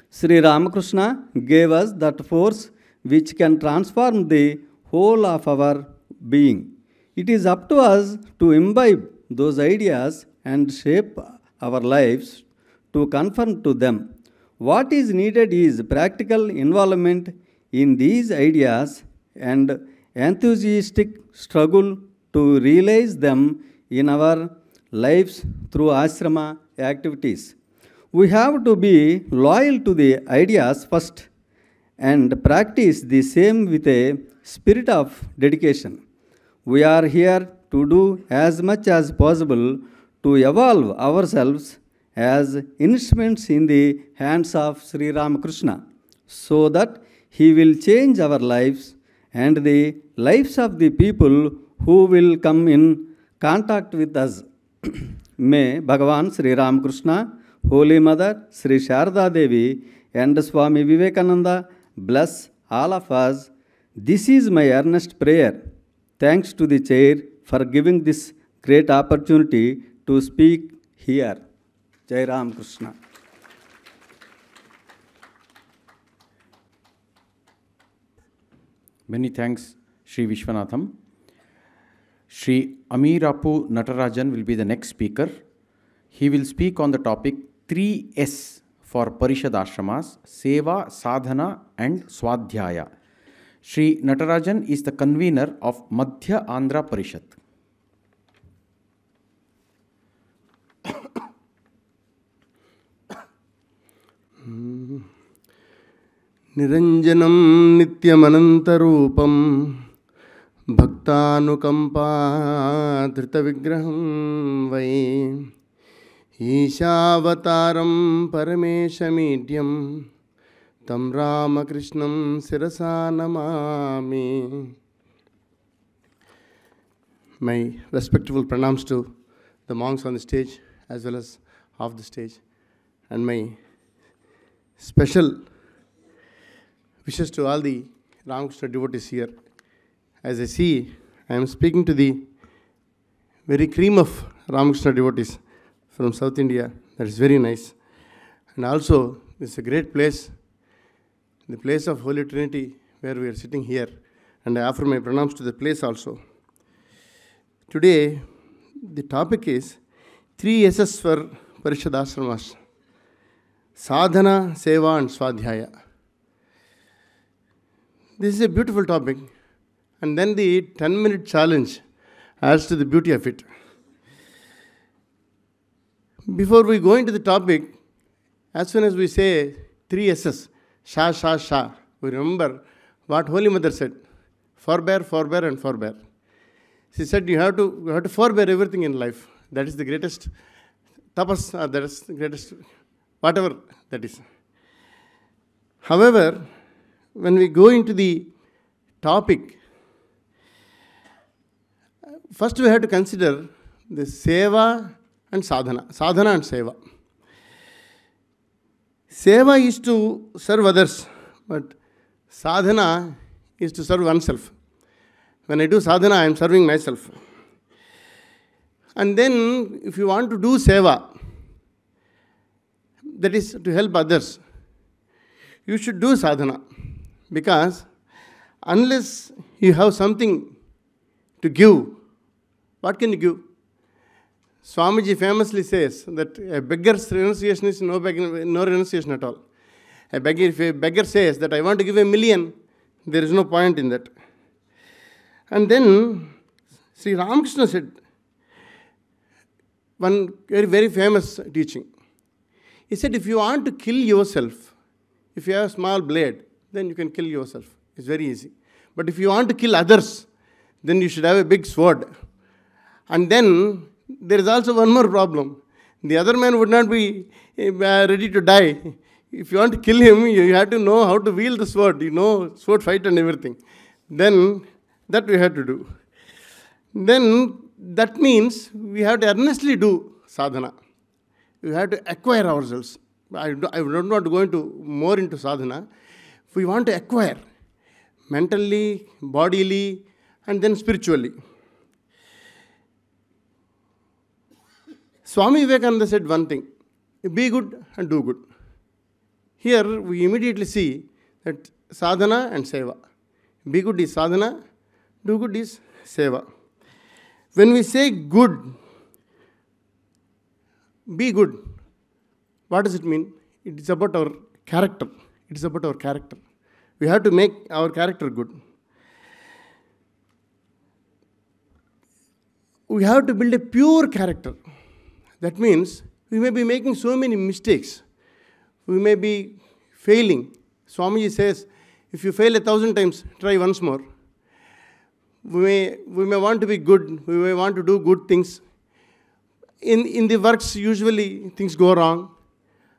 Sri Ramakrishna gave us that force which can transform the whole of our being. It is up to us to imbibe those ideas and shape our lives to conform to them. What is needed is practical involvement in these ideas and enthusiastic struggle to realize them in our lives through ashrama activities. We have to be loyal to the ideas first and practice the same with a spirit of dedication. We are here to do as much as possible to evolve ourselves as instruments in the hands of Sri Ramakrishna, so that he will change our lives and the lives of the people who will come in contact with us. May Bhagavan Sri Ramakrishna, Holy Mother Sri Sharada Devi, and Swami Vivekananda bless all of us. This is my earnest prayer. Thanks to the chair for giving this great opportunity to speak here. Jai Ram Krishna. Many thanks, Sri Vishwanatham. Sri Amirapu Natarajan will be the next speaker. He will speak on the topic three S for Parishad Ashramas, Seva, Sadhana and Swadhyaya. Sri Natarajan is the convener of Madhya Andhra Parishad. Niranjanam nityamanantarupam Bhaktanukampa Dhritavigraham Vai Ishavatarāṁ Parameshamīdyam Tam Ramakrishnam Sirasā Namāmi. My respectful pranams to the monks on the stage as well as off the stage, and my special wishes to all the Ramakrishna devotees here. As I see, I am speaking to the very cream of Ramakrishna devotees from South India. That is very nice. And also, it's a great place, the place of Holy Trinity, where we are sitting here. And I offer my pranams to the place also. Today, the topic is three S's for Parishad Ashramas. Sadhana, Seva and Swadhyaya. This is a beautiful topic. And then the ten minute challenge adds to the beauty of it. Before we go into the topic, as soon as we say three S's, Sha, Sha, Sha, we remember what Holy Mother said, forbear, forbear and forbear. She said you have to, you have to forbear everything in life. That is the greatest tapas, or that is the greatest, whatever that is. However, when we go into the topic, first we have to consider the Seva and Sadhana. Sadhana and Seva. Seva is to serve others, but Sadhana is to serve oneself. When I do Sadhana, I am serving myself. And then, if you want to do Seva, that is to help others, you should do Sadhana. Because unless you have something to give, what can you give? Swamiji famously says that a beggar's renunciation is no, no renunciation at all. A beggar, if a beggar says that I want to give a million, there is no point in that. And then Sri Ramakrishna said one very, very famous teaching. He said, if you want to kill yourself, if you have a small blade, then you can kill yourself. It's very easy. But if you want to kill others, then you should have a big sword. And then there is also one more problem. The other man would not be ready to die. If you want to kill him, you have to know how to wield the sword. You know, sword fight and everything. Then that we have to do. Then that means we have to earnestly do sadhana. We have to acquire ourselves. I don't want to go into more into sadhana. We want to acquire mentally, bodily, and then spiritually. Swami Vivekananda said one thing, be good and do good. Here we immediately see that sadhana and seva. Be good is sadhana, do good is seva. When we say good, be good, what does it mean? It is about our character. It is about our character. We have to make our character good. We have to build a pure character. That means we may be making so many mistakes. We may be failing. Swamiji says, if you fail a thousand times, try once more. We may, we may want to be good. We may want to do good things. In, in the works, usually things go wrong.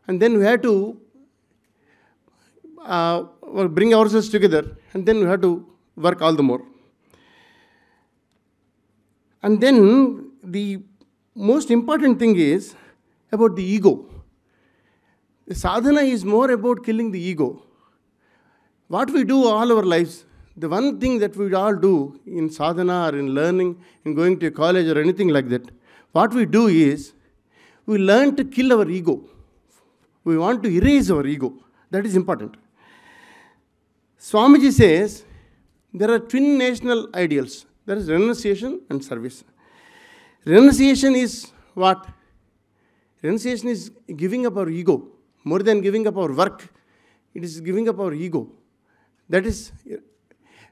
And then we have to uh, bring ourselves together. And then we have to work all the more. And then the most important thing is about the ego. The sadhana is more about killing the ego. What we do all our lives, the one thing that we all do in sadhana or in learning, in going to college or anything like that, what we do is we learn to kill our ego. We want to erase our ego. That is important. Swamiji says there are twin national ideals. There is renunciation and service. Renunciation is what? Renunciation is giving up our ego. More than giving up our work, it is giving up our ego. That is,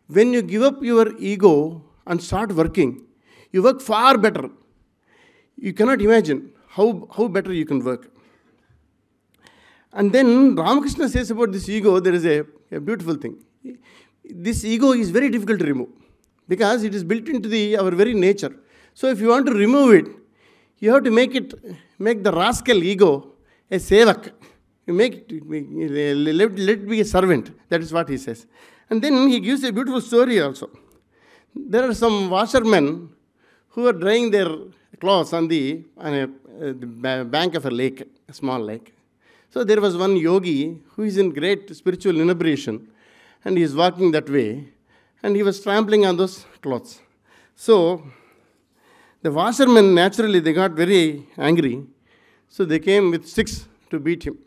when you give up your ego and start working, you work far better. You cannot imagine how, how better you can work. And then Ramakrishna says about this ego, there is a, a beautiful thing. This ego is very difficult to remove because it is built into the, our very nature. So if you want to remove it, you have to make it, make the rascal ego a sevak. You make it, let, let it be a servant. That is what he says. And then he gives a beautiful story also. There are some washermen who are drying their clothes on the, on a, uh, the bank of a lake, a small lake. So there was one yogi who is in great spiritual inebriation, and he is walking that way, and he was trampling on those clothes. So the washermen, naturally, they got very angry. So they came with sticks to beat him.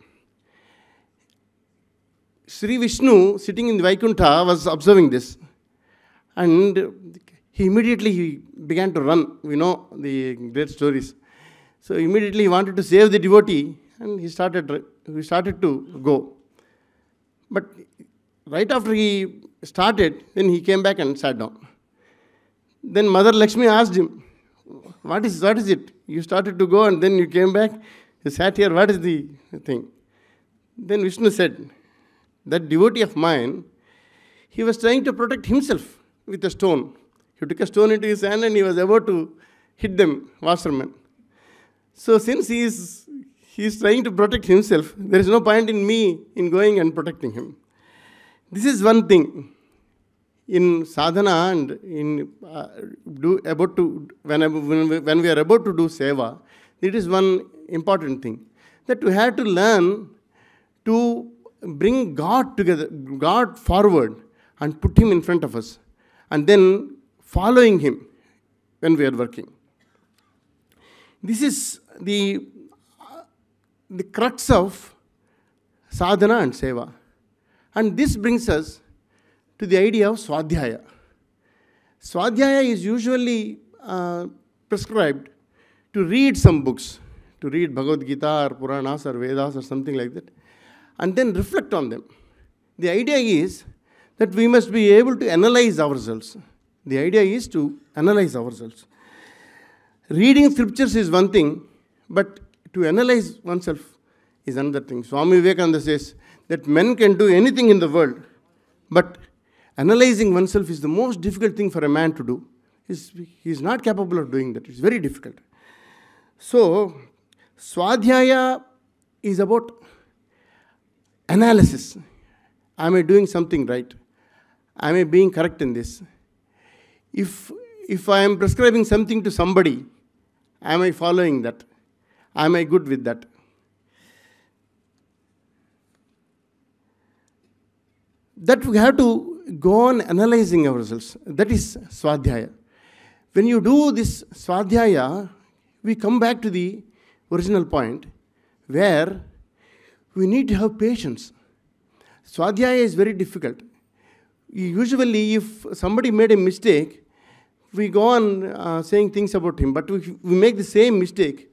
Sri Vishnu, sitting in Vaikuntha, was observing this. And he immediately he began to run. We know the great stories. So immediately he wanted to save the devotee, and he started, he started to go. But right after he started, then he came back and sat down. Then Mother Lakshmi asked him, what is, what is it? You started to go and then you came back. You sat here. What is the thing? Then Vishnu said, that devotee of mine, he was trying to protect himself with a stone. He took a stone into his hand and he was about to hit them, washermen. So since he is, he is trying to protect himself, there is no point in me in going and protecting him. This is one thing. In sadhana and in uh, do about to when, when we, when we are about to do seva, it is one important thing that we have to learn to bring God together, God forward, and put Him in front of us, and then following Him when we are working. This is the uh, the crux of sadhana and seva, and this brings us to the idea of swadhyaya. Swadhyaya is usually uh, prescribed to read some books, to read Bhagavad Gita or Puranas or Vedas or something like that, and then reflect on them. The idea is that we must be able to analyze ourselves. The idea is to analyze ourselves. Reading scriptures is one thing, but to analyze oneself is another thing. Swami Vivekananda says that men can do anything in the world, but analyzing oneself is the most difficult thing for a man to do. He's, he's not capable of doing that. It's very difficult. So, swadhyaya is about analysis. Am I doing something right? Am I being correct in this? If, if I am prescribing something to somebody, am I following that? Am I good with that? That we have to go on analyzing ourselves. That is swadhyaya. When you do this swadhyaya, we come back to the original point where we need to have patience. Swadhyaya is very difficult. Usually, if somebody made a mistake, we go on uh, saying things about him. But if we make the same mistake,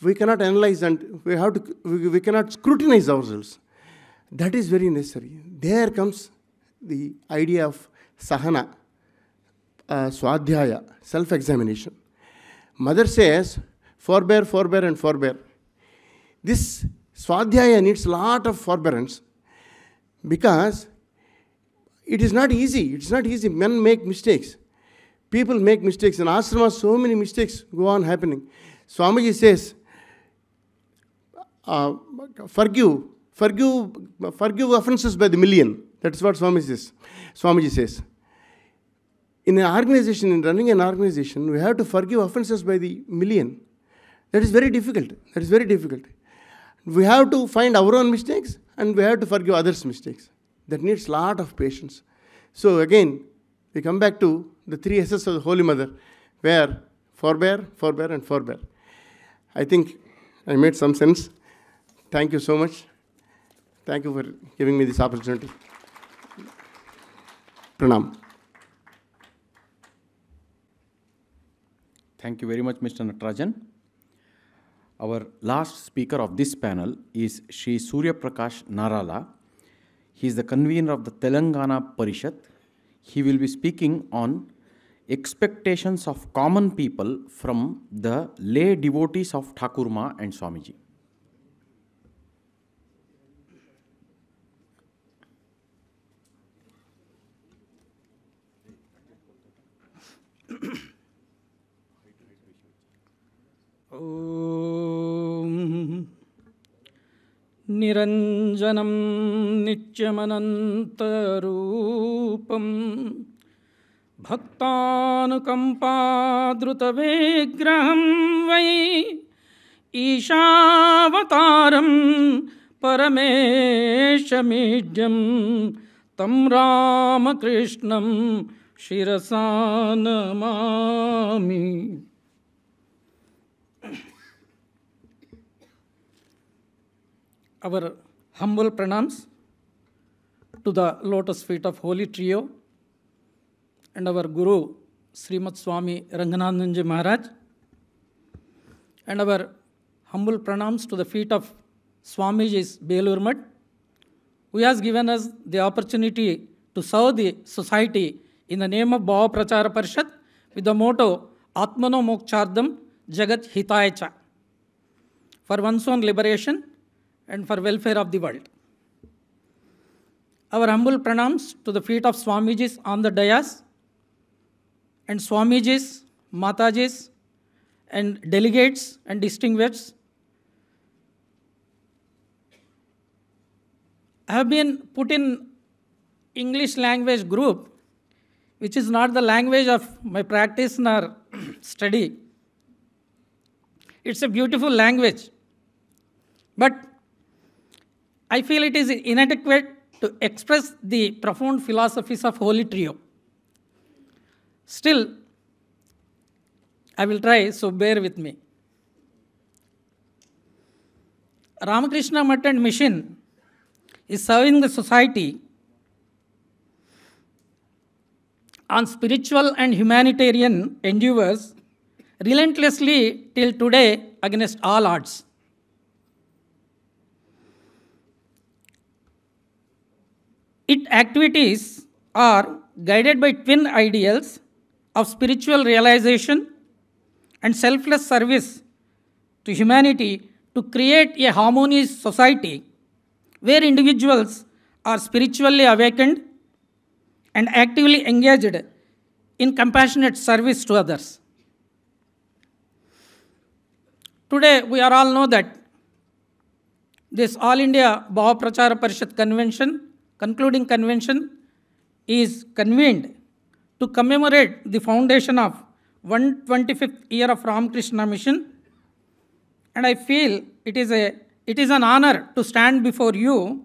we cannot analyze and we have to. We, we cannot scrutinize ourselves. That is very necessary. There comes the idea of sahana, uh, swadhyaya, self-examination. Mother says, forbear, forbear, and forbear. This swadhyaya needs a lot of forbearance because it is not easy. It's not easy. Men make mistakes. People make mistakes. In ashrama, so many mistakes go on happening. Swamiji says, uh, forgive, forgive, forgive offenses by the million. That's what Swamiji says. Swamiji says, in an organization, in running an organization, we have to forgive offenses by the million. That is very difficult. That is very difficult. We have to find our own mistakes and we have to forgive others' mistakes. That needs a lot of patience. So again, we come back to the three S's of the Holy Mother, where forbear, forbear, and forbear. I think I made some sense. Thank you so much. Thank you for giving me this opportunity. Pranam. Thank you very much, Mister Natarajan. Our last speaker of this panel is Shri Surya Prakash Narala. He is the convener of the Telangana Parishad. He will be speaking on expectations of common people from the lay devotees of Thakurma and Swamiji. Om Niranjanam Nityamanantarupam Bhaktanukampadrutavigraham Vai Ishawataram Parameshamidhyam Tam Ramakrishnam Shirasanamami. Our humble pranams to the lotus feet of Holy Trio and our Guru, Srimad Swami Ranganandanji Maharaj, and our humble pranams to the feet of Swamiji's Belur Math, who has given us the opportunity to serve the society in the name of Bhava Prachara Parishad with the motto Atmano Mokshardam Jagat Hitaya Cha, for one's own liberation and for welfare of the world. Our humble pranams to the feet of Swamiji's on the dais and Swamiji's, Matajis and delegates and distinguished have been put in English language group, which is not the language of my practice nor study. It's a beautiful language, but I feel it is inadequate to express the profound philosophies of Holy Trio. Still, I will try, so bear with me. Ramakrishna Math and Mission is serving the society on spiritual and humanitarian endeavors relentlessly till today against all odds. Its activities are guided by twin ideals of spiritual realization and selfless service to humanity to create a harmonious society where individuals are spiritually awakened and actively engaged in compassionate service to others. Today, we are all know that this All India Bhava Prachara Parishad Convention concluding convention is convened to commemorate the foundation of one hundred twenty-fifth year of Ramakrishna Mission, and I feel it is a it is an honor to stand before you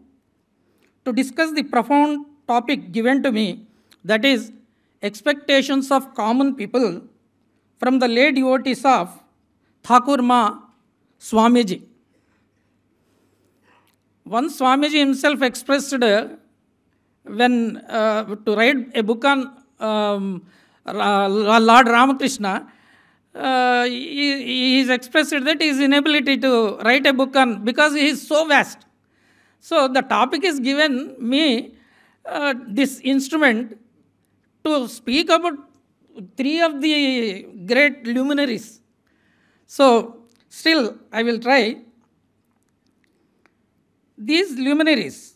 to discuss the profound topic given to me, that is expectations of common people from the lay devotees of Thakurma Swamiji. Once Swamiji himself expressed when uh, to write a book on um, Lord Ramakrishna, uh, he is expressed that his inability to write a book on, because he is so vast. So the topic is given me, uh, this instrument, to speak about three of the great luminaries. So still I will try. These luminaries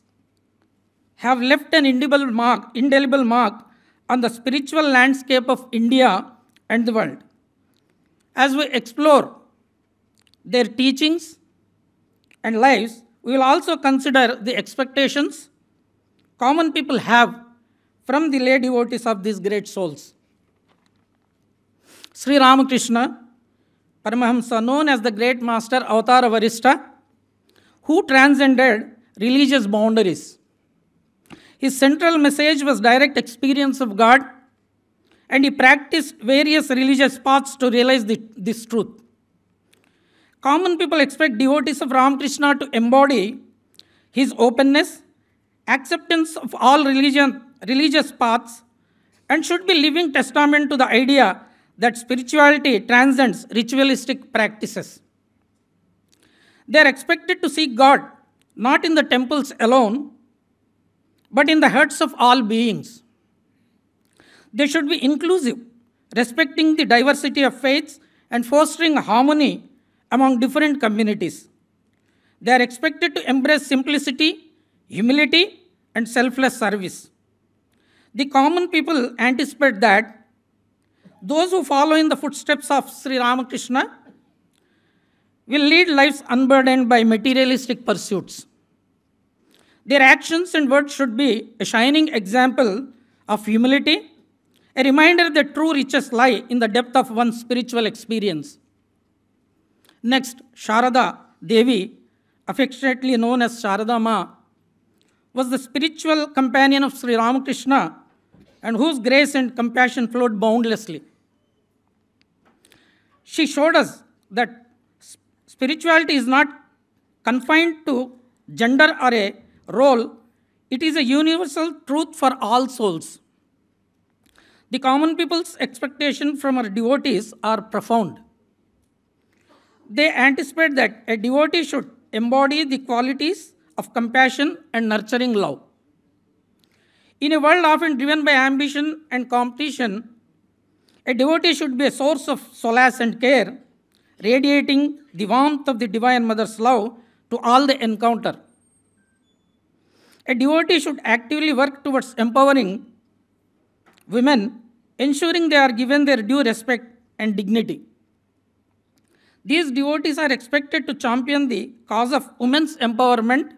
have left an indelible mark, indelible mark on the spiritual landscape of India and the world. As we explore their teachings and lives, we will also consider the expectations common people have from the lay devotees of these great souls. Sri Ramakrishna Paramahamsa, known as the great master Avatar of Orissa, who transcended religious boundaries. His central message was direct experience of God, and he practiced various religious paths to realize the, this truth. Common people expect devotees of Ramakrishna to embody his openness, acceptance of all religion, religious paths, and should be living testament to the idea that spirituality transcends ritualistic practices. They are expected to seek God not in the temples alone, but in the hearts of all beings. They should be inclusive, respecting the diversity of faiths and fostering harmony among different communities. They are expected to embrace simplicity, humility, and selfless service. The common people anticipate that those who follow in the footsteps of Sri Ramakrishna will lead lives unburdened by materialistic pursuits. Their actions and words should be a shining example of humility, a reminder that true riches lie in the depth of one's spiritual experience. Next, Sharada Devi, affectionately known as Sharada Ma, was the spiritual companion of Sri Ramakrishna and whose grace and compassion flowed boundlessly. She showed us that spirituality is not confined to gender or a role. It is a universal truth for all souls. The common people's expectations from our devotees are profound. They anticipate that a devotee should embody the qualities of compassion and nurturing love. In a world often driven by ambition and competition, a devotee should be a source of solace and care, radiating the warmth of the Divine Mother's love to all they encounter. A devotee should actively work towards empowering women, ensuring they are given their due respect and dignity. These devotees are expected to champion the cause of women's empowerment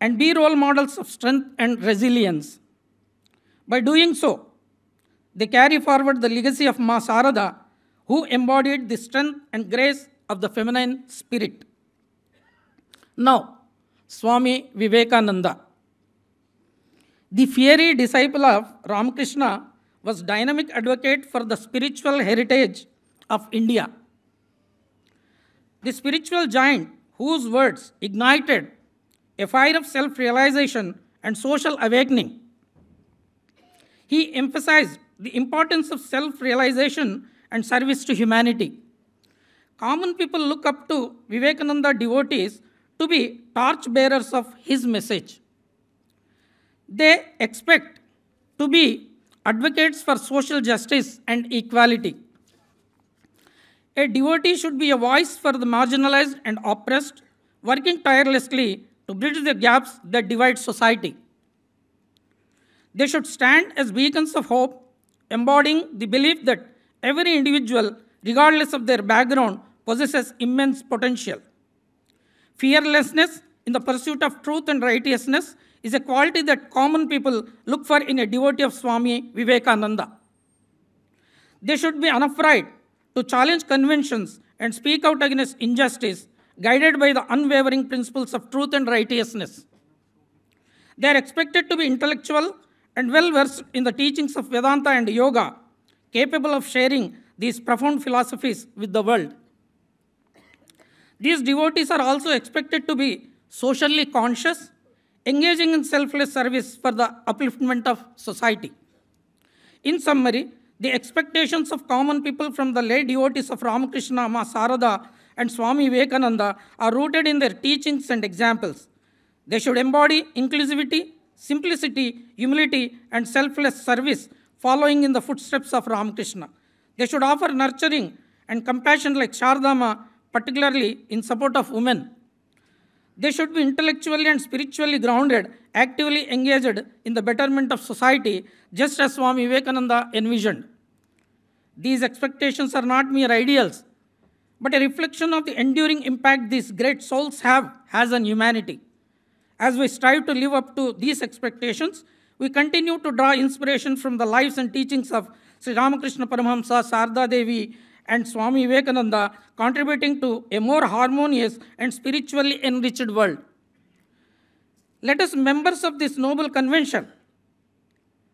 and be role models of strength and resilience. By doing so, they carry forward the legacy of Ma Sharada, who embodied the strength and grace of the feminine spirit. Now, Swami Vivekananda, the fiery disciple of Ramakrishna, was a dynamic advocate for the spiritual heritage of India. The spiritual giant whose words ignited a fire of self-realization and social awakening. He emphasized the importance of self-realization and service to humanity. Common people look up to Vivekananda devotees to be torch-bearers of his message. They expect to be advocates for social justice and equality. A devotee should be a voice for the marginalized and oppressed, working tirelessly to bridge the gaps that divide society. They should stand as beacons of hope, embodying the belief that every individual, regardless of their background, possesses immense potential. Fearlessness in the pursuit of truth and righteousness is a quality that common people look for in a devotee of Swami Vivekananda. They should be unafraid to challenge conventions and speak out against injustice, guided by the unwavering principles of truth and righteousness. They are expected to be intellectual and well-versed in the teachings of Vedanta and Yoga, capable of sharing these profound philosophies with the world. These devotees are also expected to be socially conscious, engaging in selfless service for the upliftment of society. In summary, the expectations of common people from the lay devotees of Ramakrishna, Ma Sharada, and Swami Vivekananda are rooted in their teachings and examples. They should embody inclusivity, simplicity, humility, and selfless service, following in the footsteps of Ramakrishna. They should offer nurturing and compassion like Sharada Ma, particularly in support of women. They should be intellectually and spiritually grounded, actively engaged in the betterment of society, just as Swami Vivekananda envisioned. These expectations are not mere ideals, but a reflection of the enduring impact these great souls have has on humanity. As we strive to live up to these expectations, we continue to draw inspiration from the lives and teachings of Sri Ramakrishna Paramahamsa, Sharada Devi, and Swami Vivekananda, contributing to a more harmonious and spiritually enriched world. Let us, members of this noble convention,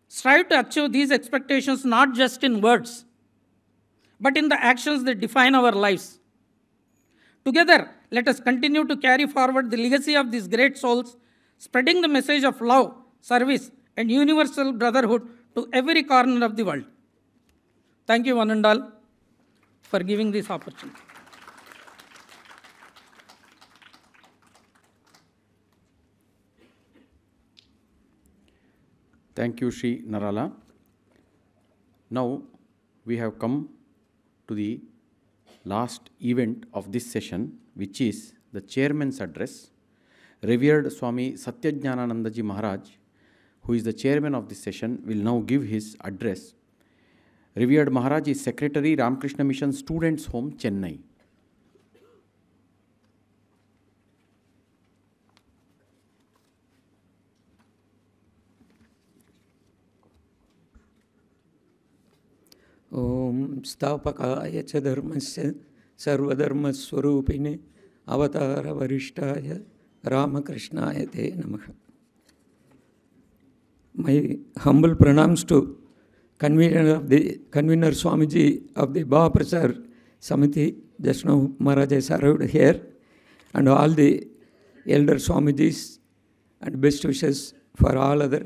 strive to achieve these expectations not just in words, but in the actions that define our lives. Together, let us continue to carry forward the legacy of these great souls, spreading the message of love, service, and universal brotherhood to every corner of the world. Thank you one and all for giving this opportunity. Thank you, Shri Narala. Now we have come to the last event of this session, which is the Chairman's Address. Revered Swami Satyajnananandaji Maharaj, who is the Chairman of this session, will now give his address. Revered Maharaj is Secretary, Ramakrishna Mission Students Home, Chennai. Om Stapakaya cha dharmasya sarvadharma swarupine avatara varishtaya Ramakrishnaya te namaha. My humble pranams to convener of the convener Swamiji of the Baha Prachar Samiti, just now Maharaj has arrived here, and all the elder Swamijis, and best wishes for all other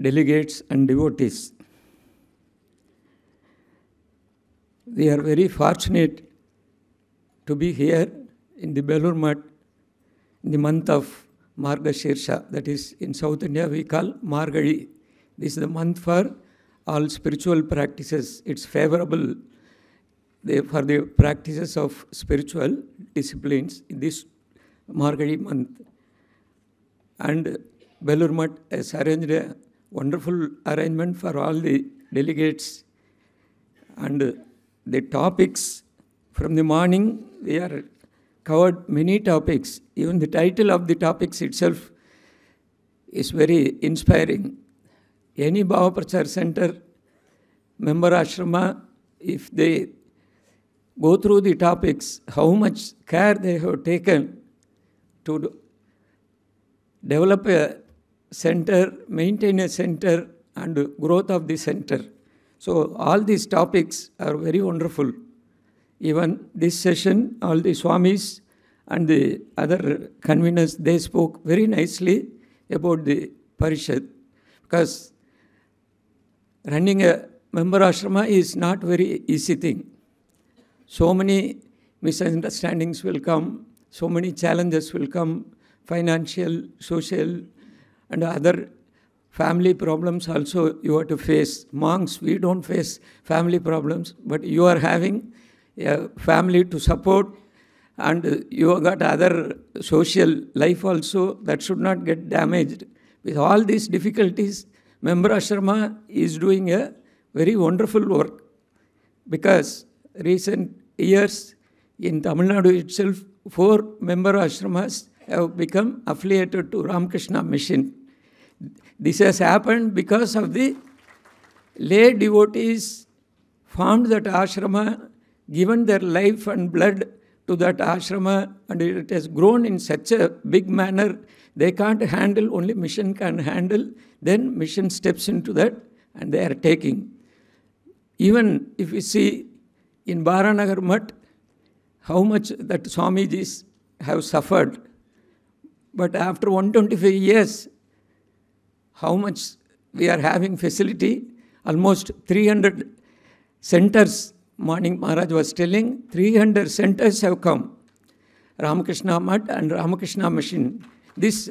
delegates and devotees. We are very fortunate to be here in the Belur Math, in the month of Margashirsha, that is in South India we call Margadi. This is the month for all spiritual practices. It's favorable for the practices of spiritual disciplines in this Margadi month. And Belur Math has arranged a wonderful arrangement for all the delegates. And the topics from the morning, we are covered many topics. Even the title of the topics itself is very inspiring. Any Bhava Prachar Center member ashrama, if they go through the topics, how much care they have taken to develop a center, maintain a center, and growth of the center. So all these topics are very wonderful. Even this session, all the Swamis and the other conveners, they spoke very nicely about the Parishad, because running a member ashrama is not very easy thing. So many misunderstandings will come, so many challenges will come, financial, social, and other family problems also you have to face. Monks, we don't face family problems, but you are having a family to support, and you have got other social life also that should not get damaged. With all these difficulties, Member Ashrama is doing a very wonderful work, because recent years in Tamil Nadu itself, four Member Ashramas have become affiliated to Ramakrishna Mission. This has happened because of the lay devotees formed that ashrama, given their life and blood to that ashrama, and it has grown in such a big manner, they can't handle, only mission can handle, then mission steps into that and they are taking. Even if we see in Baranagar Math, how much that Swamijis have suffered, but after one hundred twenty-five years, how much we are having facility, almost three hundred centers, morning Maharaj was telling, three hundred centers have come. Ramakrishna Math and Ramakrishna Mission. This,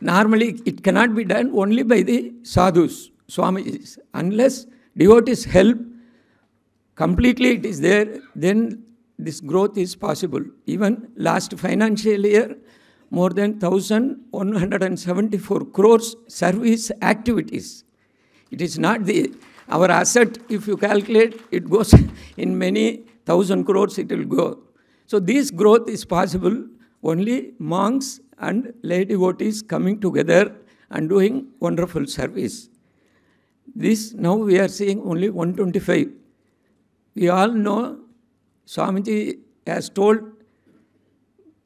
normally it cannot be done only by the sadhus, Swamijis. Unless devotees help, completely it is there, then this growth is possible. Even last financial year, more than one thousand one hundred seventy-four crores service activities. It is not the, our asset, if you calculate, it goes in many thousand crores, it will go. So this growth is possible only monks and lay devotees coming together and doing wonderful service. This now we are seeing only one twenty-five. We all know Swamiji has told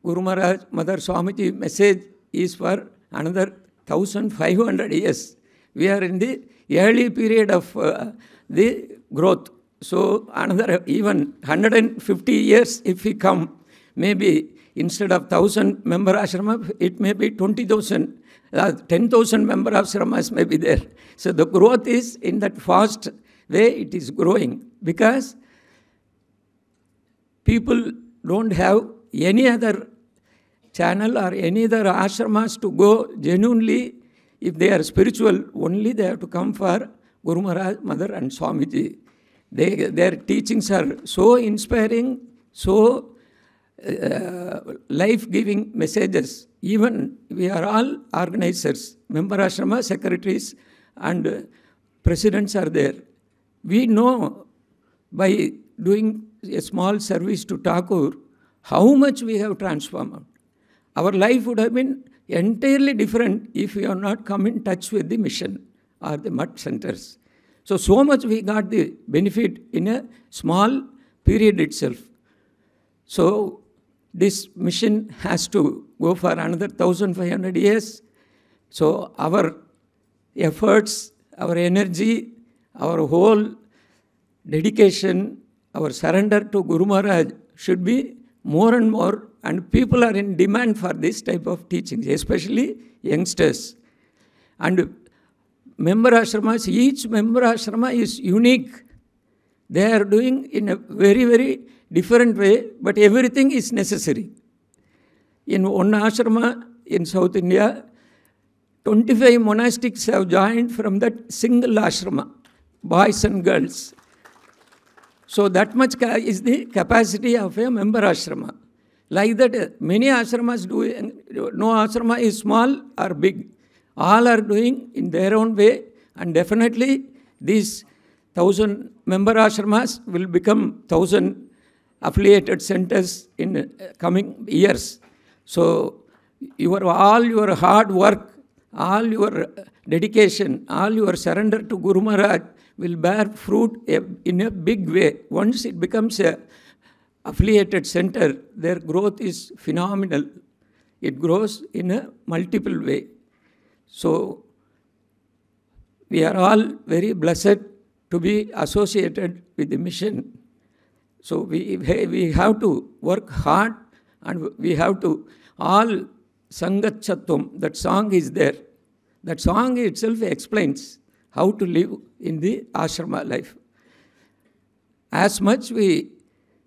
Guru Maharaj, Mother Swamiji message is for another one thousand five hundred years. We are in the early period of uh, the growth. So another even one hundred fifty years if we come, maybe Instead of one thousand member ashrama, it may be twenty thousand. Uh, ten thousand member ashramas may be there. So the growth is in that fast way it is growing because people don't have any other channel or any other ashramas to go genuinely. If they are spiritual, only they have to come for Guru Maharaj, Mother and Swamiji. They, their teachings are so inspiring, so uh, life-giving messages. Even we are all organizers, member ashrama, secretaries and uh, presidents are there. We know by doing a small service to Thakur, how much we have transformed. Our life would have been entirely different if we have not come in touch with the mission or the mud centers. So, so much we got the benefit in a small period itself. So, this mission has to go for another one thousand five hundred years. So, our efforts, our energy, our whole dedication, our surrender to Guru Maharaj should be more and more, and people are in demand for this type of teachings, especially youngsters. And member ashramas, each member ashrama is unique. They are doing in a very, very different way, but everything is necessary. In one ashrama in South India, twenty-five monastics have joined from that single ashrama, boys and girls. So that much is the capacity of a member ashrama. Like that, many ashramas do, no ashrama is small or big. All are doing in their own way, and definitely these thousand member ashramas will become thousand affiliated centers in coming years. So your, all your hard work, all your dedication, all your surrender to Guru Maharaj will bear fruit in a big way. Once it becomes a affiliated center, their growth is phenomenal. It grows in a multiple way. So we are all very blessed to be associated with the mission. So we, we have to work hard, and we have to all Sangachadvam, that song is there. That song itself explains how to live in the ashrama life. As much we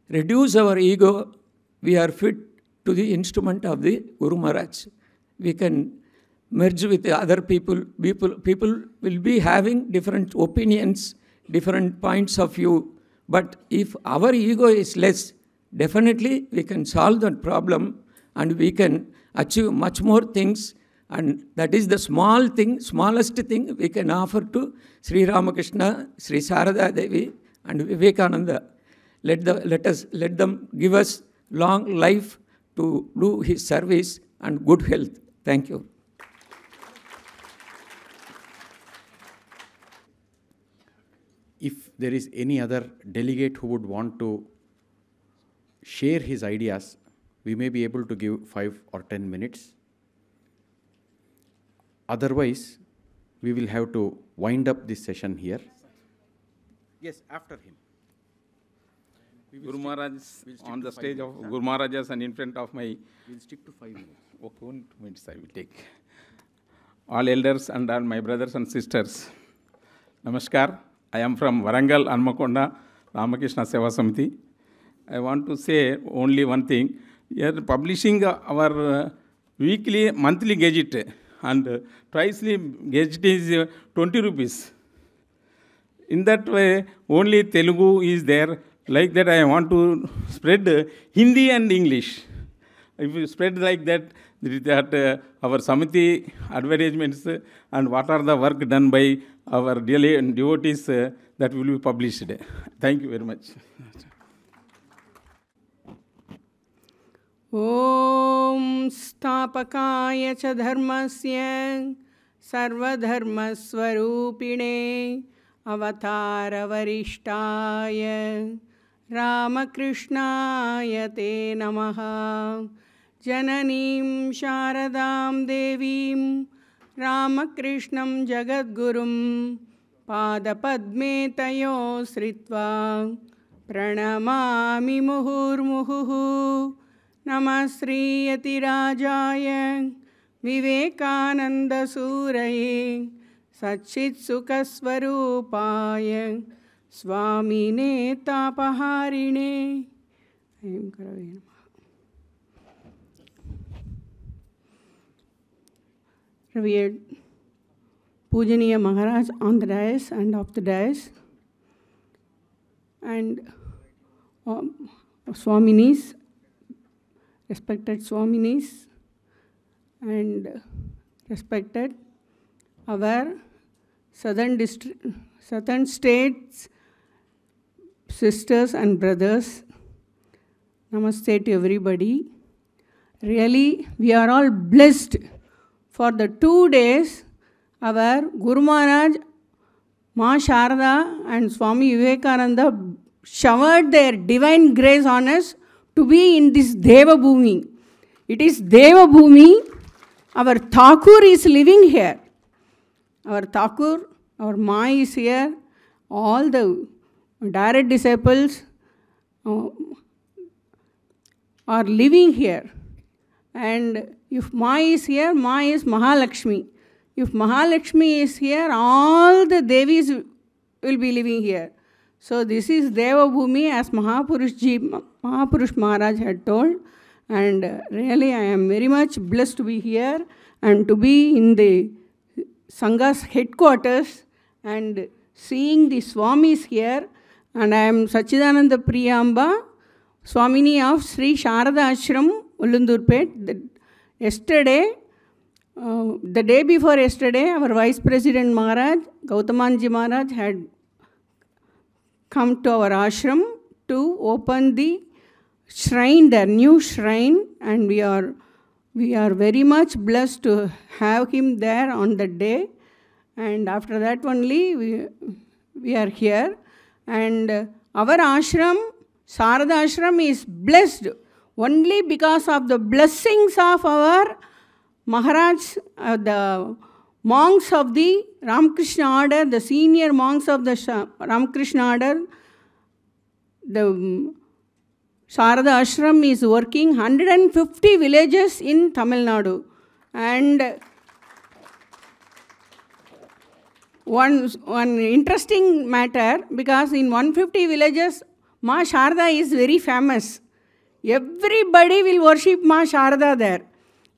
reduce our ego, we are fit to the instrument of the Guru Maharaj. We can merge with the other people. People, people will be having different opinions, different points of view. But if our ego is less, definitely we can solve that problem and we can achieve much more things. And that is the small thing, smallest thing we can offer to Sri Ramakrishna, Sri Sharada Devi and Vivekananda. Let, the, let, us, let them give us long life to do his service and good health. Thank you. If there is any other delegate who would want to share his ideas, we may be able to give five or ten minutes. Otherwise, we will have to wind up this session here. Yes, after him. Guru Maharaj on the stage of Guru Maharajas and in front of my... We'll stick to five minutes. Okay, one, two minutes I will take. All elders and all my brothers and sisters, Namaskar. I am from Varangal, Anmakonda, Ramakrishna Seva Samiti. I want to say only one thing. We are publishing our weekly, monthly gadget. And uh, twicely gadget is uh, twenty rupees. In that way, only Telugu is there. Like that, I want to spread uh, Hindi and English. If you spread like that, that uh, our Samiti advertisements uh, and what are the work done by our daily and devotees, uh, that will be published. Thank you very much. Om Sthapakaya cha dharmasya sarvadharma swarupine avatara varishtaya Ramakrishnaya te namaha Jananim sharadam devim Ramakrishnam jagadgurum padapadme tayo sritva pranamami muhurmuhuhu Namah Sri Atirajaya Vivekananda Suraye Satchit Sukha Swarupaya Swamine Tapaharine. I am Karavena. Revered Pujaniya Maharaj on the dais and off the dais, and um, Swaminis, respected Swaminis, and respected our southern district, southern states, sisters and brothers. Namaste to everybody. Really, we are all blessed. For the two days, our Guru Maharaj, Ma Sharada and Swami Vivekananda showered their divine grace on us to be in this Deva Bhumi. It is Deva Bhumi. Our Thakur is living here. Our Thakur, our Ma is here. All the direct disciples are living here. And if Ma is here, Ma is Mahalakshmi. If Mahalakshmi is here, all the Devis will be living here. So this is Deva Bhumi, as Mahapurush Ji, Mahapurush Maharaj had told. And really, I am very much blessed to be here and to be in the Sangha's headquarters and seeing the Swamis here. And I am Satchidananda Priyamba, Swamini of Sri Sharada Ashram, Ulundurpet. Yesterday, uh, the day before yesterday, our Vice President Maharaj, Gautamanji Maharaj, had come to our ashram to open the shrine, their new shrine, and we are, we are very much blessed to have him there on that day. And after that only, we, we are here. And uh, our ashram, Sharada Ashram, is blessed only because of the blessings of our Maharaj, uh, the monks of the Ramakrishna order, the senior monks of the Sh Ramakrishna order. The um, Sharada Ashram is working one hundred fifty villages in Tamil Nadu. And one, one interesting matter, because in one hundred fifty villages, Ma Sharada is very famous. Everybody will worship Ma Sharada there.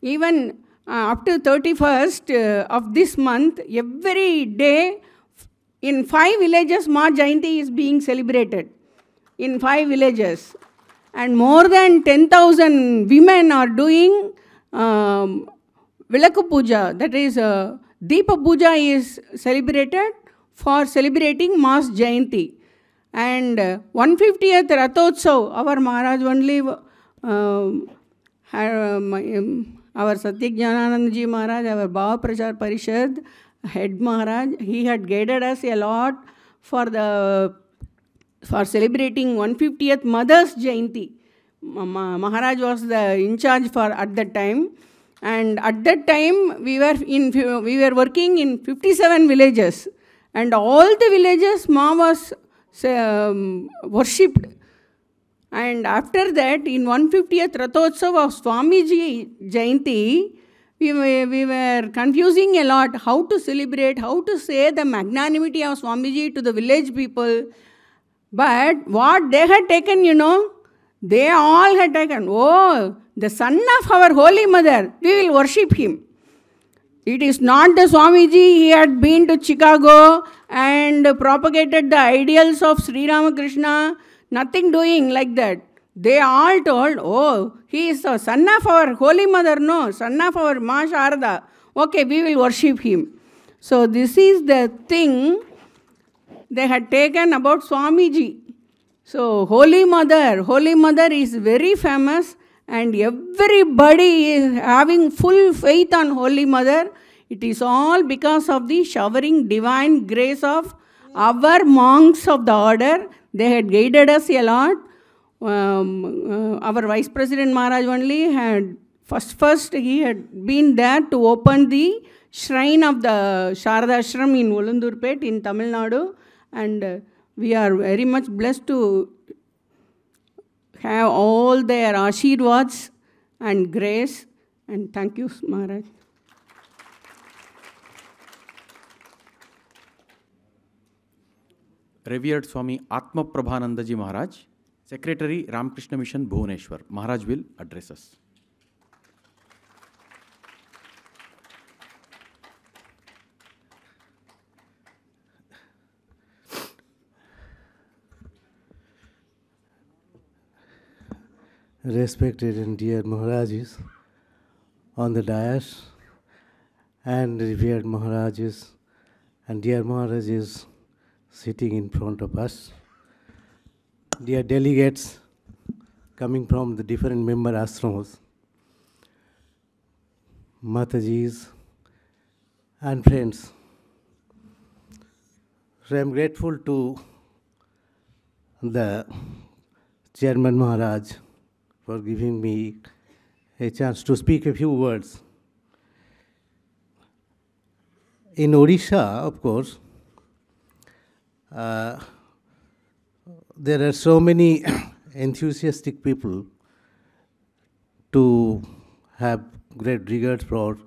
Even uh, up to thirty-first uh, of this month, every day in five villages, Ma Jayanti is being celebrated. In five villages. And more than ten thousand women are doing um, Vilakku Puja. That is, uh, Deepa Puja is celebrated for celebrating Ma's Jayanti. And one hundred fiftieth Ratotsav, our Maharaj only, uh, our Satyajnananandaji Maharaj, our Bhava Prachar Parishad head Maharaj, he had guided us a lot for the for celebrating one hundred fiftieth Mother's Jayanti. Maharaj was the in charge for at that time, and at that time we were in we were working in fifty-seven villages, and all the villages Ma was Um, worshipped. And after that, in one hundred fiftieth Ratotsav of Swamiji Jayanti, we were, we were confusing a lot how to celebrate, how to say the magnanimity of Swamiji to the village people. But what they had taken, you know, they all had taken, oh, the son of our Holy Mother, we will worship him. It is not the Swamiji, he had been to Chicago and propagated the ideals of Sri Ramakrishna, nothing doing like that. They all told, oh, he is the son of our Holy Mother, no, son of our Ma Sharada. Okay, we will worship him. So this is the thing they had taken about Swamiji. So Holy Mother, Holy Mother is very famous. And everybody is having full faith on Holy Mother. It is all because of the showering divine grace of our monks of the order. They had guided us a lot. Um, uh, our Vice President Maharaj only had, first, first he had been there to open the shrine of the Sharada Ashram in Ulundurpet in Tamil Nadu. And uh, we are very much blessed to have all their ashirvads and grace. And thank you, Maharaj. Revered Swami Atma Prabhanandaji Maharaj, Secretary, Ramakrishna Mission, Bhuvaneshwar. Maharaj will address us. Respected and dear Maharajis on the dais, and revered Maharajis and dear Maharajis sitting in front of us, dear delegates coming from the different member ashrams, Matajis and friends. So I am grateful to the Chairman Maharaj for giving me a chance to speak a few words. In Orissa, of course, uh, there are so many enthusiastic people to have great regard for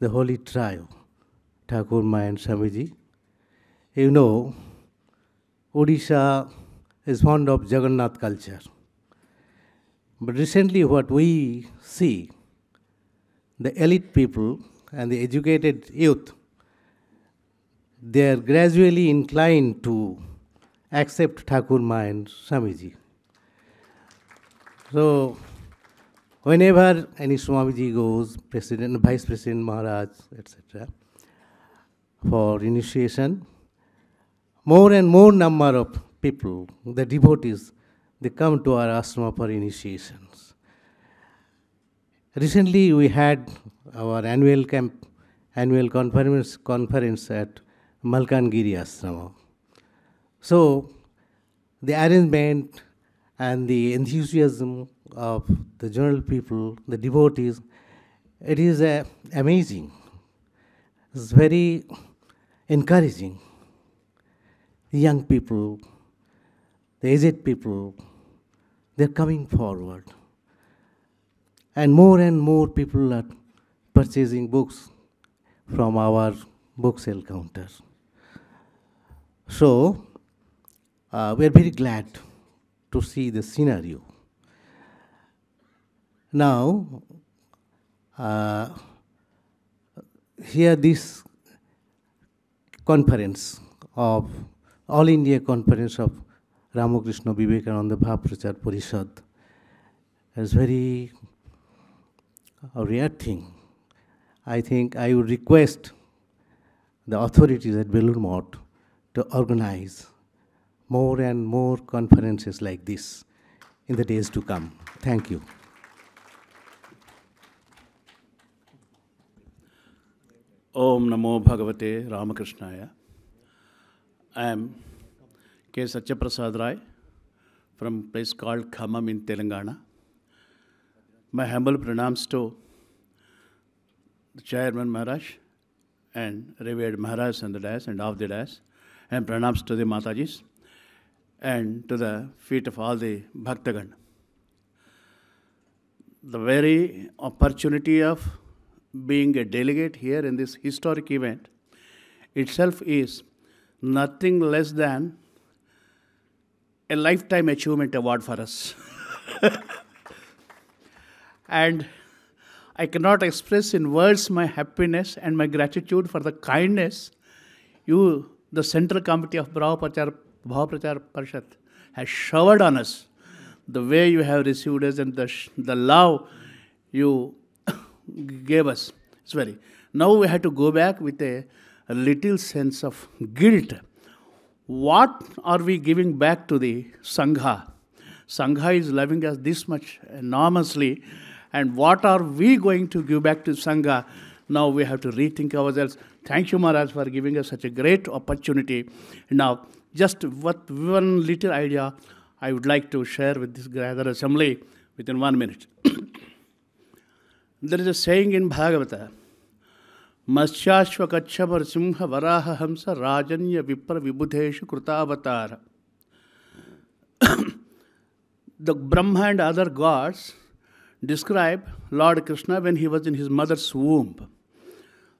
the holy trio, Thakur, Maya and Swamiji. You know, Orissa is fond of Jagannath culture. But recently what we see, the elite people and the educated youth, they are gradually inclined to accept Thakur, Maya and Swamiji. So whenever any Swamiji goes, President, Vice President Maharaj, et cetera, for initiation, more and more number of people, the devotees, they come to our ashrama for initiations. Recently, we had our annual camp, annual conference, conference at Malkangiri Ashrama. So, the arrangement and the enthusiasm of the general people, the devotees, it is uh, amazing. It's very encouraging. The young people, the aged people, they're coming forward. And more and more people are purchasing books from our booksale counter. So, uh, we're very glad to see the scenario. Now, uh, here this conference of All India Conference of Ramakrishna Vivekananda Bhav Prachar Parishad is very a rare thing. I think I would request the authorities at Belur Mott to organize more and more conferences like this in the days to come. Thank you. Om Namo Bhagavate Ramakrishnaya. I am K. Satyaprasad Rai from a place called Khammam in Telangana. My humble pranams to the Chairman Maharaj and revered Maharaj and the dais and of the dais, and pranams to the Matajis and to the feet of all the Bhaktagan. The very opportunity of being a delegate here in this historic event itself is nothing less than a lifetime achievement award for us. And I cannot express in words my happiness and my gratitude for the kindness you, the Central Committee of Bhav Prachar Parishad, has showered on us. The way you have received us and the, the love you gave us. It's very. Now we have to go back with a, a little sense of guilt. What are we giving back to the Sangha? Sangha is loving us this much enormously. And what are we going to give back to Sangha? Now we have to rethink ourselves. Thank you, Maharaj, for giving us such a great opportunity. Now, just what one little idea I would like to share with this gathered assembly within one minute. There is a saying in Bhagavata, Masyashva Kachapar Simha Varaha Hamsa Rajanya Vipra Vibhudheshu Krutavatara. The Brahma and other gods describe Lord Krishna when he was in his mother's womb.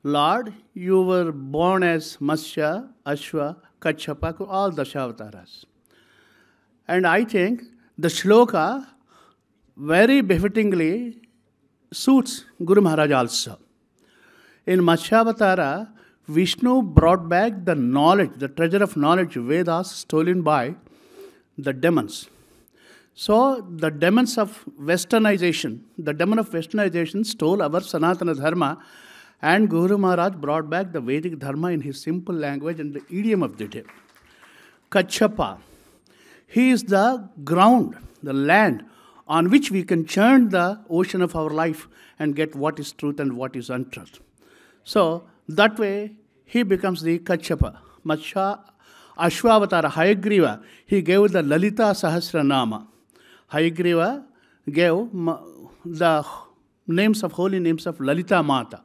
Lord, you were born as Matsya, Ashwa, Kachapa, all Dashavataras. And I think the shloka very befittingly suits Guru Maharaj also. In Matsyavatara, Vishnu brought back the knowledge, the treasure of knowledge, Vedas, stolen by the demons. So the demons of westernization, the demon of westernization stole our Sanatana Dharma, and Guru Maharaj brought back the Vedic Dharma in his simple language and the idiom of the day. Kachapa. He is the ground, the land on which we can churn the ocean of our life and get what is truth and what is untruth. So that way he becomes the Kachapa. Matsya Ashwavatara, Hayagriva, he gave the Lalita Sahasranama. Hayagriva gave the names of holy names of Lalita Mata.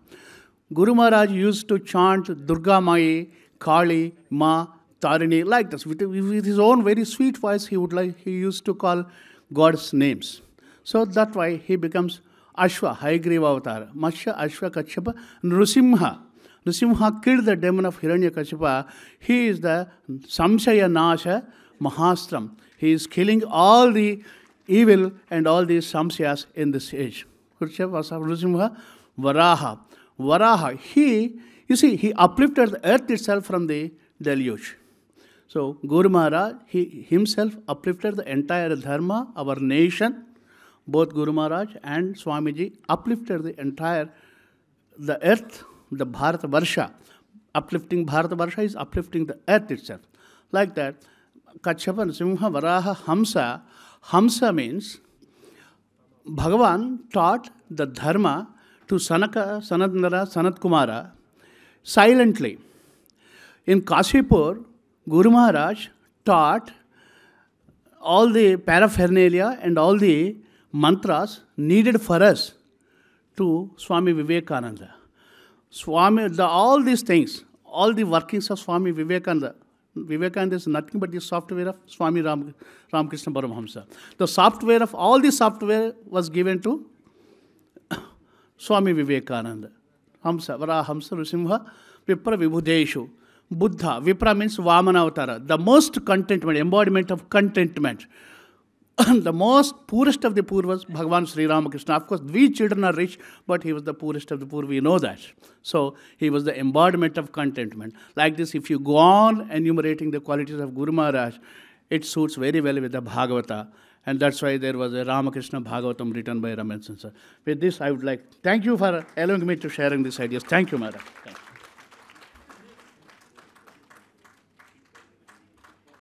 Guru Maharaj used to chant Durga Mai, Kali, Ma, Tarini, like this. With, with his own very sweet voice, he would like he used to call God's names. So that way he becomes Ashwa, Hayagriva Avatara. Matsya Ashwa Kachapa Nrusimha. Nrusimha killed the demon of Hiranyakashipa. He is the Samshaya Nasha Mahastram. He is killing all the evil and all the samshayas in this age. Nrusimha Varaha. Varaha, he, you see, he uplifted the earth itself from the deluge. So Guru Maharaj, he himself uplifted the entire dharma, our nation. Both Guru Maharaj and Swamiji uplifted the entire, the earth, the Bharata Varsha. Uplifting Bharata Varsha is uplifting the earth itself. Like that, Kachapa, Simha, Varaha, Hamsa. Hamsa means Bhagavan taught the dharma to Sanaka, Sanatnara, Sanat Kumara silently. In Kashipur, Guru Maharaj taught all the paraphernalia and all the mantras needed for us to Swami Vivekananda. Swami, the, all these things, all the workings of Swami Vivekananda. Vivekananda is nothing but the software of Swami Ram, Ramakrishna Paramahamsa. The software of all the software was given to Swami Vivekananda. Hamsa, Vara Hamsa, Rusimha, Vipra Vibhudeshu. Buddha, Vipra means Vamanavatara, the most contentment, embodiment of contentment. The most poorest of the poor was Bhagavan Sri Ramakrishna. Of course, we children are rich, but he was the poorest of the poor. We know that. So he was the embodiment of contentment. Like this, if you go on enumerating the qualities of Guru Maharaj, it suits very well with the Bhagavata. And that's why there was a Ramakrishna Bhagavatam written by Raman Sansar. With this, I would like to thank you for allowing me to sharing these ideas. Thank you, Maharaj. Thank you.